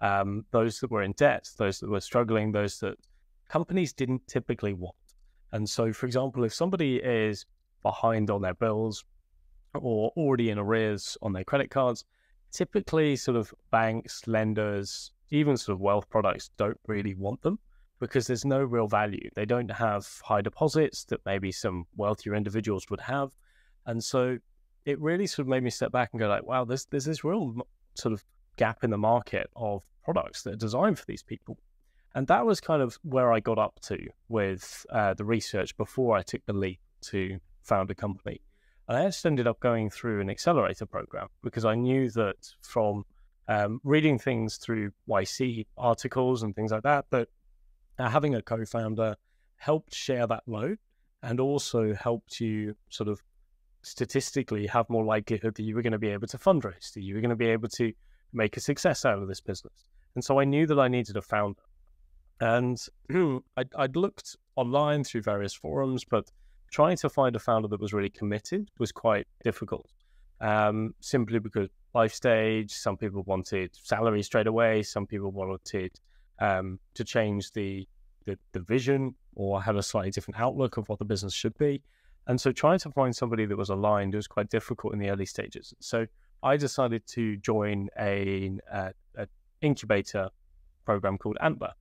um, those that were in debt, those that were struggling, those that companies didn't typically want. And so, for example, if somebody is behind on their bills or already in arrears on their credit cards, typically sort of banks, lenders, even sort of wealth products don't really want them because there's no real value. They don't have high deposits that maybe some wealthier individuals would have. And so it really sort of made me step back and go like, wow, there's, there's this real sort of gap in the market of products that are designed for these people. And that was kind of where I got up to with uh, the research before I took the leap to found a company. And I just ended up going through an accelerator program because I knew that from um, reading things through Y C articles and things like that, that uh, having a co-founder helped share that load and also helped you sort of statistically have more likelihood that you were going to be able to fundraise, that you were going to be able to make a success out of this business. And so I knew that I needed a founder. And I'd, I'd looked online through various forums, but trying to find a founder that was really committed was quite difficult, um, simply because life stage, some people wanted salary straight away, some people wanted um, to change the, the, the vision or had a slightly different outlook of what the business should be. And so trying to find somebody that was aligned was quite difficult in the early stages. So I decided to join an incubator program called Antler.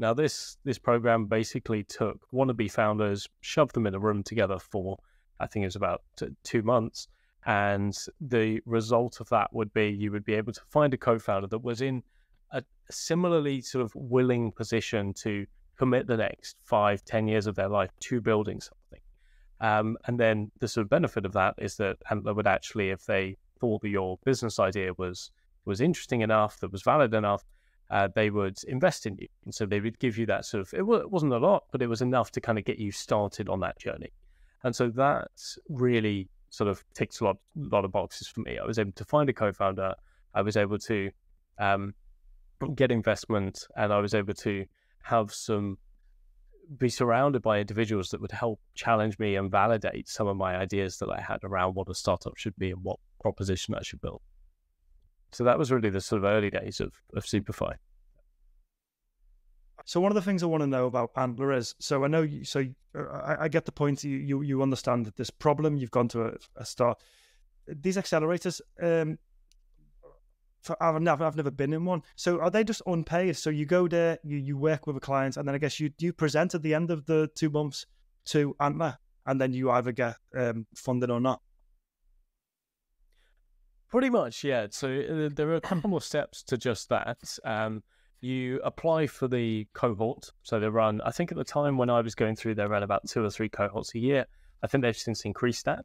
Now, this this program basically took wannabe founders, shoved them in a room together for, I think it was about two months, And the result of that would be you would be able to find a co-founder that was in a similarly sort of willing position to commit the next five, ten years of their life to building something. Um, and then the sort of benefit of that is that Antler would actually, if they thought that your business idea was was interesting enough, that was valid enough, uh, they would invest in you. And so they would give you that sort of, it, w it wasn't a lot, but it was enough to kind of get you started on that journey. And so that really sort of ticks a lot, lot of boxes for me. I was able to find a co-founder. I was able to um, get investment, and I was able to have some, be surrounded by individuals that would help challenge me and validate some of my ideas that I had around what a startup should be and what proposition I should build. So that was really the sort of early days of, of Superfi. So one of the things I want to know about Antler is, so I know, you, so I, I get the point, you, you you understand this problem, you've gone to a, a start. These accelerators, um, for, I've, never, I've never been in one. So are they just unpaid? So you go there, you, you work with a client, and then I guess you, you present at the end of the two months to Antler, and then you either get um, funded or not. Pretty much, yeah. So there are a couple more steps to just that. Um, you apply for the cohort. So they run, I think at the time when I was going through, they ran about two or three cohorts a year. I think they've since increased that.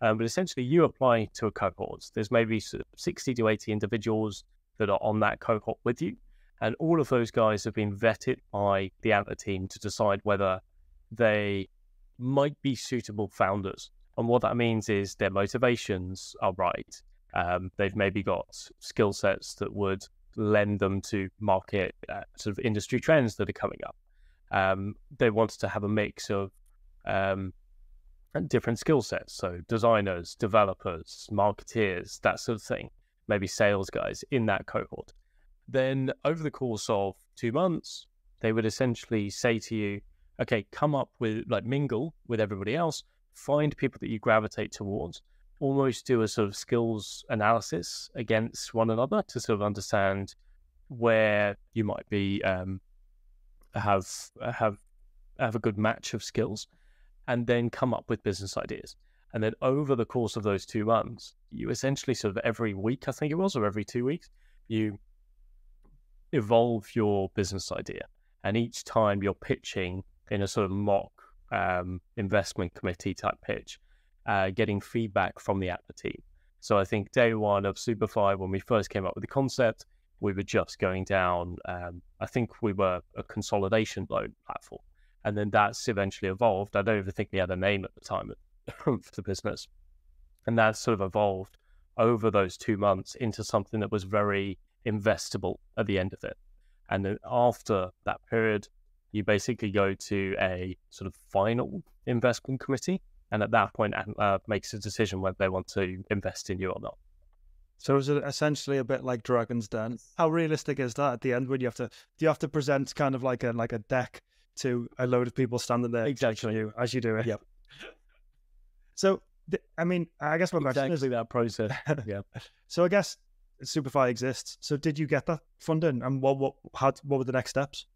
Um, but essentially you apply to a cohort. There's maybe sixty to eighty individuals that are on that cohort with you. And all of those guys have been vetted by the Antler team to decide whether they might be suitable founders. And what that means is their motivations are right. Um, they've maybe got skill sets that would lend them to market uh, sort of industry trends that are coming up. Um, they wanted to have a mix of um, different skill sets. So designers, developers, marketeers, that sort of thing, maybe sales guys in that cohort. Then over the course of two months, they would essentially say to you, okay, come up with, like, mingle with everybody else, find people that you gravitate towards, almost do a sort of skills analysis against one another to sort of understand where you might be, um, have, have, have a good match of skills, and then come up with business ideas. And then over the course of those two months, you essentially sort of every week, I think it was, or every two weeks, you evolve your business idea. And each time you're pitching in a sort of mock um, investment committee type pitch, Uh, getting feedback from the Antler team. So I think day one of Superfi, when we first came up with the concept, we were just going down, um, I think we were a consolidation loan platform. And then that's eventually evolved. I don't even think we had a name at the time for the business. And that sort of evolved over those two months into something that was very investable at the end of it. And then after that period, you basically go to a sort of final investment committee. And at that point, Antler makes a decision whether they want to invest in you or not. So is it essentially a bit like Dragon's Den? How realistic is that at the end when you have to, do you have to present kind of like a, like a deck to a load of people standing there? Exactly. You, as you do it. Yep. So, I mean, I guess my exactly question is... Exactly that process, yeah. So I guess Superfi exists. So did you get that funding? And what, what, how, what were the next steps?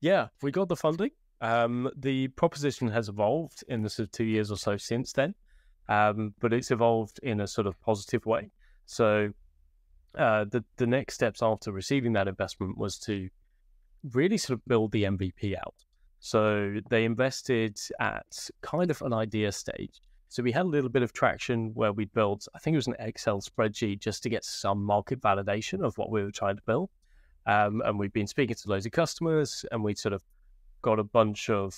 Yeah, we got the funding. Um, the proposition has evolved in the sort of two years or so since then, um, but it's evolved in a sort of positive way. So uh, the, the next steps after receiving that investment was to really sort of build the M V P out. So they invested at kind of an idea stage. So we had a little bit of traction where we built, I think it was an Excel spreadsheet just to get some market validation of what we were trying to build. Um, and we've been speaking to loads of customers, and we sort of got a bunch of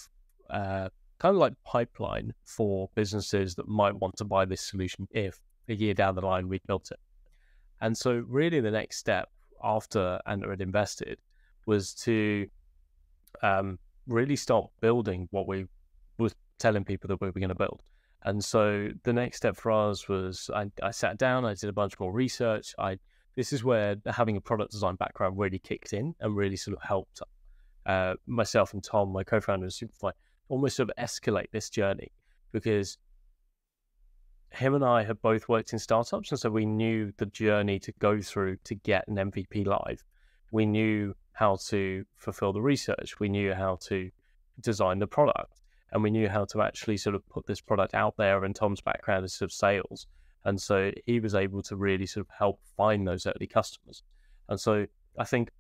uh, kind of like pipeline for businesses that might want to buy this solution if a year down the line we built it. And so really the next step after Antler had invested was to um, really start building what we were telling people that we were going to build. And so the next step for us was I, I sat down, I did a bunch more research. I this is where having a product design background really kicked in and really sort of helped Uh, myself and Tom, my co-founder of Superfi, almost sort of escalate this journey, because him and I had both worked in startups, and so we knew the journey to go through to get an M V P live. We knew how to fulfill the research. We knew how to design the product. and we knew how to actually sort of put this product out there. And Tom's background is sort of sales, and so he was able to really sort of help find those early customers. And so I think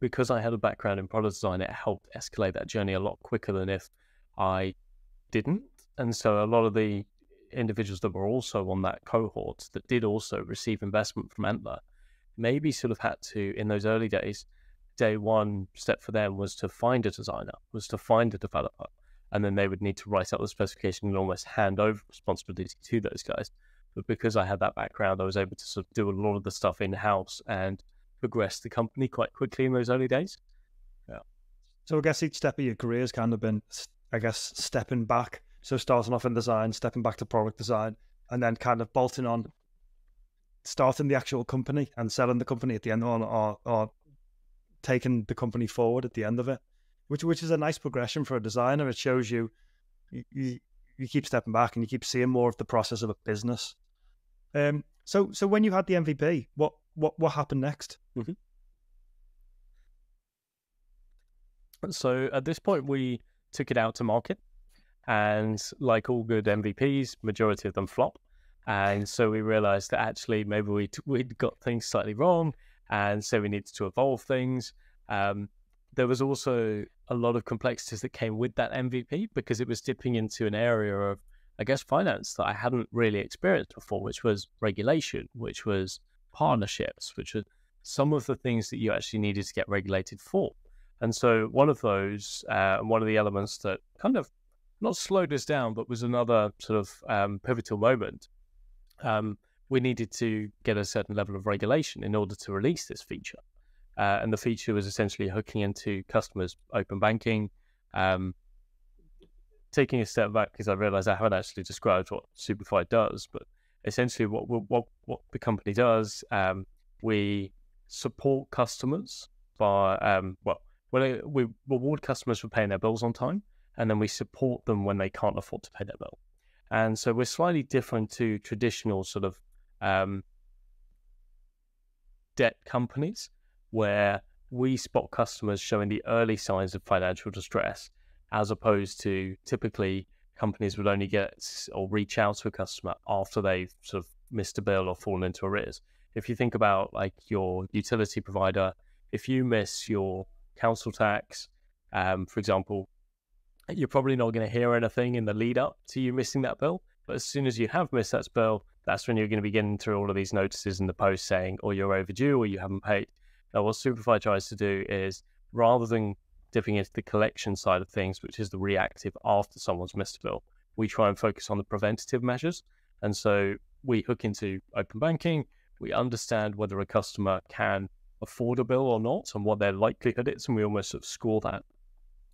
because I had a background in product design, it helped escalate that journey a lot quicker than if I didn't. And so a lot of the individuals that were also on that cohort that did also receive investment from Antler maybe sort of had to, in those early days, day one step for them was to find a designer, was to find a developer. And then they would need to write out the specification and almost hand over responsibility to those guys. But because I had that background, I was able to sort of do a lot of the stuff in-house and progress the company quite quickly in those early days. Yeah. So I guess each step of your career has kind of been, I guess, stepping back. So starting off in design, stepping back to product design, and then kind of bolting on, starting the actual company and selling the company at the end, or, or, or taking the company forward at the end of it. Which which is a nice progression for a designer. It shows you, you you keep stepping back and you keep seeing more of the process of a business. Um. So so when you had the M V P, what what what happened next? Mm-hmm. So at this point, we took it out to market, and like all good M V Ps, majority of them flop. And so we realized that actually maybe we we'd got things slightly wrong, and so we needed to evolve things. Um. There was also a lot of complexities that came with that M V P because it was dipping into an area of, I guess, finance that I hadn't really experienced before, which was regulation, which was partnerships, which was some of the things that you actually needed to get regulated for. And so one of those, uh, one of the elements that kind of not slowed us down, but was another sort of um, pivotal moment, um, we needed to get a certain level of regulation in order to release this feature. Uh, and the feature was essentially hooking into customers' open banking. Um, taking a step back, because I realized I haven't actually described what Superfi does, but essentially what what what the company does, um, we support customers by, um, well, when we reward customers for paying their bills on time, and then we support them when they can't afford to pay their bill. And so we're slightly different to traditional sort of um, debt companies, where we spot customers showing the early signs of financial distress, as opposed to typically companies would only get or reach out to a customer after they've sort of missed a bill or fallen into arrears. If you think about like your utility provider, if you miss your council tax, um, for example, you're probably not going to hear anything in the lead up to you missing that bill. But as soon as you have missed that bill, that's when you're going to be getting through all of these notices in the post saying, or you're overdue or you haven't paid. Now, what Superfi tries to do is, rather than dipping into the collection side of things, which is the reactive after someone's missed a bill, we try and focus on the preventative measures. And so we hook into open banking. We understand whether a customer can afford a bill or not and what their likelihood is, and we almost sort of score that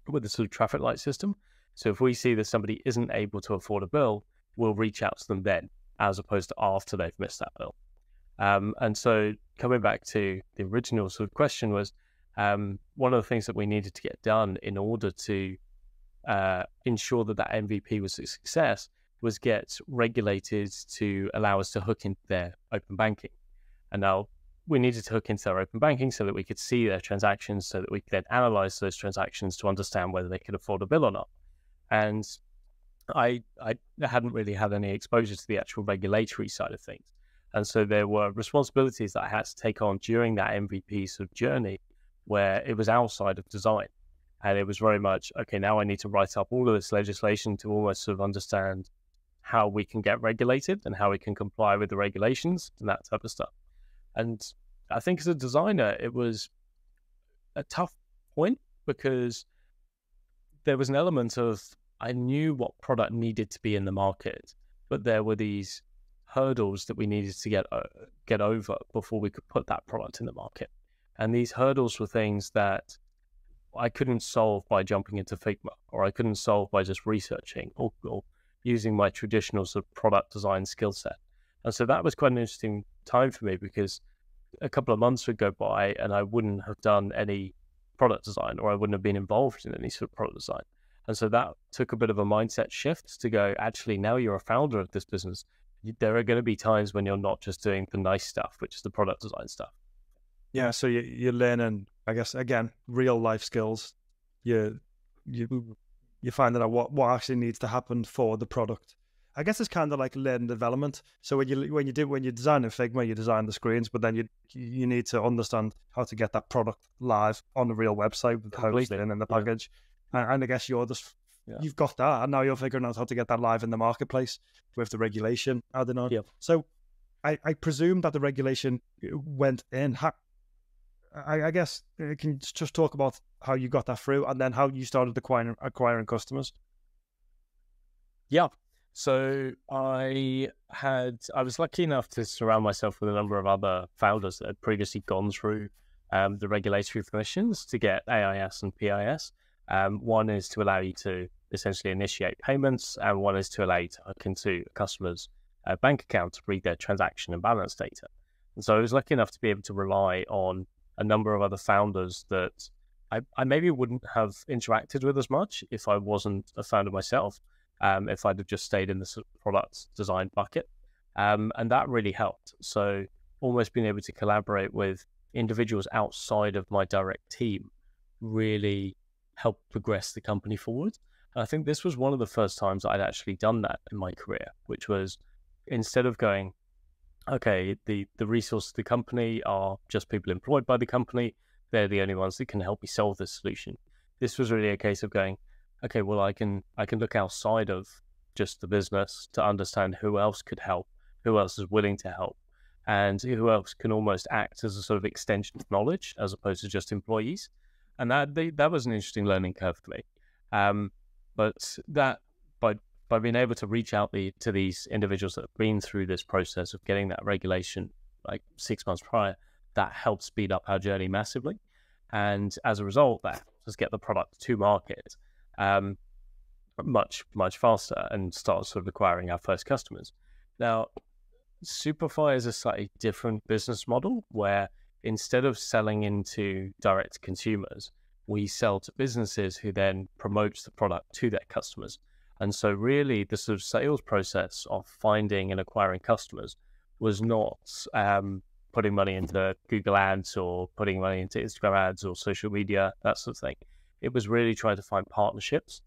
with a sort of traffic light system. So if we see that somebody isn't able to afford a bill, we'll reach out to them then, as opposed to after they've missed that bill. Um, and so coming back to the original sort of question was, um, one of the things that we needed to get done in order to uh, ensure that that M V P was a success was get regulated to allow us to hook into their open banking. And now we needed to hook into their open banking so that we could see their transactions, so that we could then analyze those transactions to understand whether they could afford a bill or not. And I, I hadn't really had any exposure to the actual regulatory side of things. And so there were responsibilities that I had to take on during that M V P sort of journey where it was outside of design. And it was very much, okay, now I need to write up all of this legislation to almost sort of understand how we can get regulated and how we can comply with the regulations and that type of stuff. And I think as a designer, it was a tough point because there was an element of, I knew what product needed to be in the market, but there were these hurdles that we needed to get uh, get over before we could put that product in the market. And these hurdles were things that I couldn't solve by jumping into Figma, or I couldn't solve by just researching or, or using my traditional sort of product design skill set. And so that was quite an interesting time for me because a couple of months would go by and I wouldn't have done any product design, or I wouldn't have been involved in any sort of product design. And so that took a bit of a mindset shift to go, actually, now you're a founder of this business. There are going to be times when you're not just doing the nice stuff, which is the product design stuff. Yeah, so you, you're learning, I guess, again, real life skills. You, you you're finding out what, what actually needs to happen for the product. I guess it's kind of like learning development. So when you when you do when you design in Figma, you design the screens, but then you you need to understand how to get that product live on the real website with the host and then the package. Yeah. And, and I guess you're just yeah. you've got that, and now you're figuring out how to get that live in the marketplace with the regulation added on. Yep. So I, I presume that the regulation went in. How, I, I guess I can just talk about how you got that through, and then how you started acquiring acquiring customers. Yeah. So I had, I was lucky enough to surround myself with a number of other founders that had previously gone through um, the regulatory permissions to get A I S and P I S. Um, one is to allow you to essentially initiate payments, and one is to allow you to hook into a customer's uh, bank account to read their transaction and balance data. And so I was lucky enough to be able to rely on a number of other founders that I, I maybe wouldn't have interacted with as much if I wasn't a founder myself. Um, if I'd have just stayed in the product design bucket. Um, and that really helped. So almost being able to collaborate with individuals outside of my direct team really helped progress the company forward. And I think this was one of the first times I'd actually done that in my career, which was instead of going, okay, the, the resources of the company are just people employed by the company. They're the only ones that can help me solve this solution. This was really a case of going, okay, well, I can I can look outside of just the business to understand who else could help, who else is willing to help, and who else can almost act as a sort of extension of knowledge as opposed to just employees. And that they, that was an interesting learning curve for me. Um, but that by by being able to reach out the, to these individuals that have been through this process of getting that regulation like six months prior, that helped speed up our journey massively. And as a result, that helped us get the product to market um much much faster and start sort of acquiring our first customers. Now Superfi is a slightly different business model where instead of selling into direct consumers, we sell to businesses who then promotes the product to their customers. And so really the sort of sales process of finding and acquiring customers was not um putting money into Google ads or putting money into Instagram ads or social media, that sort of thing. It was really trying to find partnerships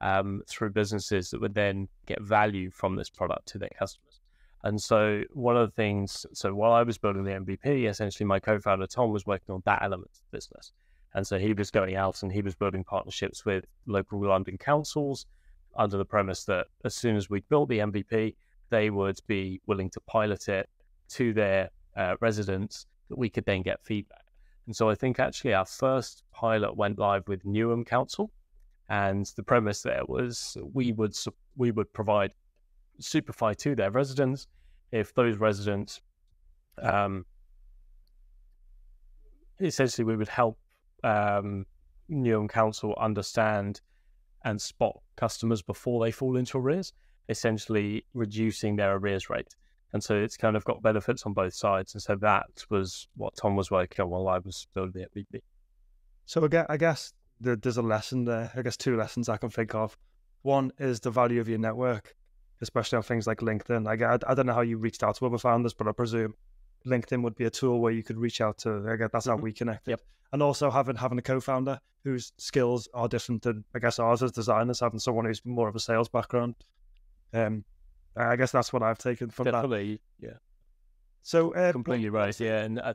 um, through businesses that would then get value from this product to their customers. And so one of the things, so while I was building the M V P, essentially my co-founder Tom was working on that element of the business. And so he was going out and he was building partnerships with local London councils under the premise that as soon as we built the M V P, they would be willing to pilot it to their uh, residents that we could then get feedback. And so I think actually our first pilot went live with Newham Council, and the premise there was we would we would provide Superfi to their residents if those residents, um, essentially we would help um, Newham Council understand and spot customers before they fall into arrears, essentially reducing their arrears rate. And so it's kind of got benefits on both sides. And so that was what Tom was working on while I was building the M V P. So again, I guess there's a lesson there. I guess two lessons I can think of. One is the value of your network, especially on things like LinkedIn. Like, I, I don't know how you reached out to other founders, but I presume LinkedIn would be a tool where you could reach out to, I guess that's how we connected. Yep. And also having having a co-founder whose skills are different than, I guess, ours as designers, having someone who's more of a sales background. Um. I guess that's what I've taken from Definitely, that. Definitely, yeah. So uh, completely right, yeah. And I...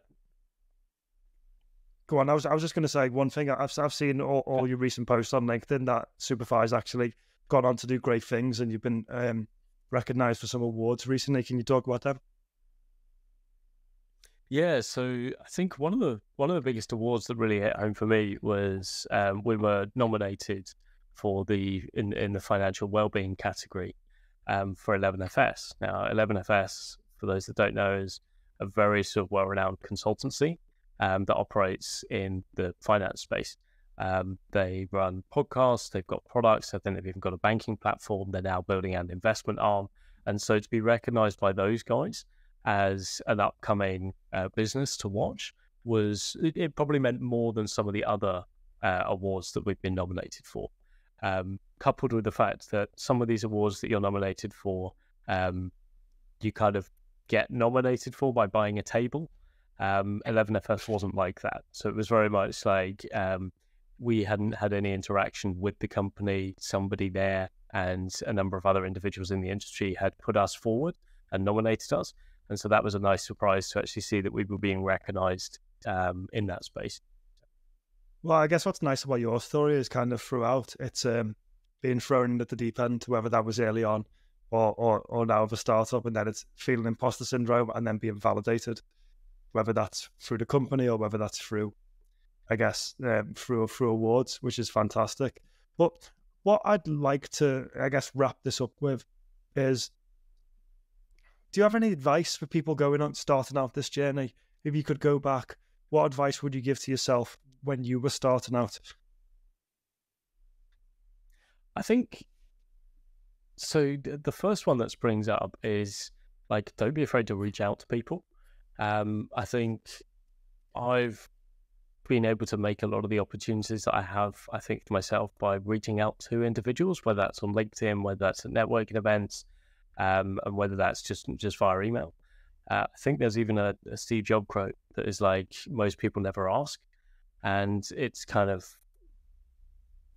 go on. I was I was just going to say one thing. I've I've seen all, all your recent posts on LinkedIn that Superfi's actually gone on to do great things, and you've been um, recognised for some awards recently. Can you talk about them? Yeah. So I think one of the one of the biggest awards that really hit home for me was um, we were nominated for the in in the financial wellbeing category. Um, for eleven F S. Now, eleven F S, for those that don't know, is a very sort of well-renowned consultancy um, that operates in the finance space. Um, they run podcasts, they've got products, I think they've even got a banking platform, they're now building an investment arm. And so to be recognised by those guys as an upcoming uh, business to watch was, it, it probably meant more than some of the other uh, awards that we've been nominated for. Um, coupled with the fact that some of these awards that you're nominated for, um, you kind of get nominated for by buying a table. Um, eleven F S wasn't like that. So it was very much like um, we hadn't had any interaction with the company. Somebody there and a number of other individuals in the industry had put us forward and nominated us. And so that was a nice surprise to actually see that we were being recognized um, in that space. Well, I guess what's nice about your story is kind of throughout, it's um, being thrown into the deep end, whether that was early on or, or, or now of a startup, and then it's feeling imposter syndrome and then being validated, whether that's through the company or whether that's through, I guess, um, through, through awards, which is fantastic. But what I'd like to, I guess, wrap this up with is, do you have any advice for people going on, starting out this journey? If you could go back, what advice would you give to yourself when you were starting out? I think, so the first one that springs up is, like, don't be afraid to reach out to people. Um, I think I've been able to make a lot of the opportunities that I have, I think, to myself by reaching out to individuals, whether that's on LinkedIn, whether that's at networking events, um, and whether that's just just via email. Uh, I think there's even a, a Steve Jobs quote that is like, most people never ask. And it's kind of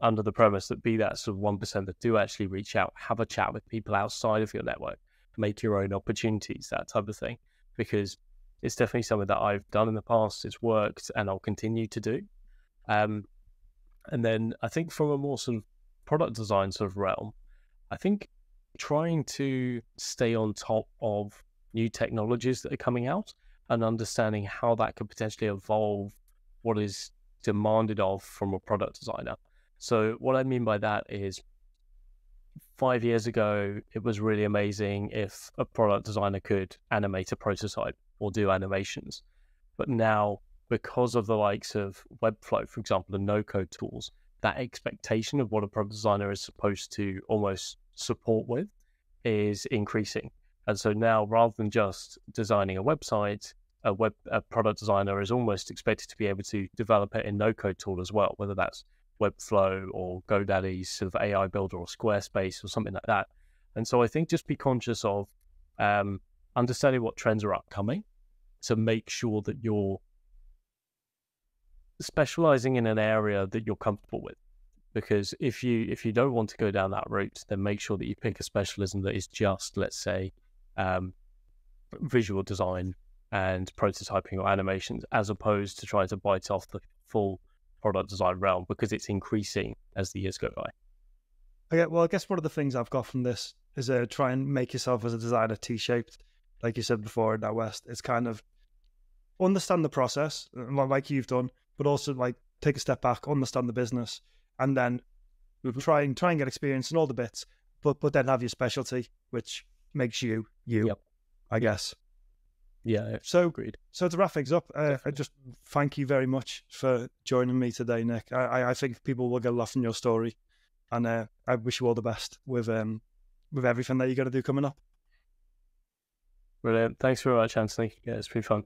under the premise that be that sort of one percent that do actually reach out, have a chat with people outside of your network, make your own opportunities, that type of thing, because it's definitely something that I've done in the past. It's worked and I'll continue to do. Um, and then I think from a more sort of product design sort of realm, I think trying to stay on top of new technologies that are coming out and understanding how that could potentially evolve what is demanded of from a product designer. So what I mean by that is, five years ago, it was really amazing if a product designer could animate a prototype or do animations. But now, because of the likes of Webflow, for example, and no-code tools, that expectation of what a product designer is supposed to almost support with is increasing. And so now, rather than just designing a website, A, web, a product designer is almost expected to be able to develop it in no-code tool as well, whether that's Webflow or GoDaddy's sort of A I builder or Squarespace or something like that. And so I think just be conscious of um, understanding what trends are upcoming to make sure that you're specializing in an area that you're comfortable with. Because if you if you don't want to go down that route, then make sure that you pick a specialism that is just, let's say, um, visual design and prototyping or animations, as opposed to trying to bite off the full product design realm, because it's increasing as the years go by. Okay, well, I guess one of the things I've got from this is uh, try and make yourself as a designer T-shaped, like you said before in NatWest. It's kind of understand the process, like you've done, but also like take a step back, understand the business, and then mm-hmm. try and try and get experience in all the bits, but but then have your specialty, which makes you you, yep. I guess. Yeah, so agreed. So to wrap things up, uh, I just thank you very much for joining me today, Nick. I, I think people will get a laugh from your story, and uh, I wish you all the best with um with everything that you're going to do coming up. Brilliant. Thanks very much, Anthony. Yeah, it's pretty fun.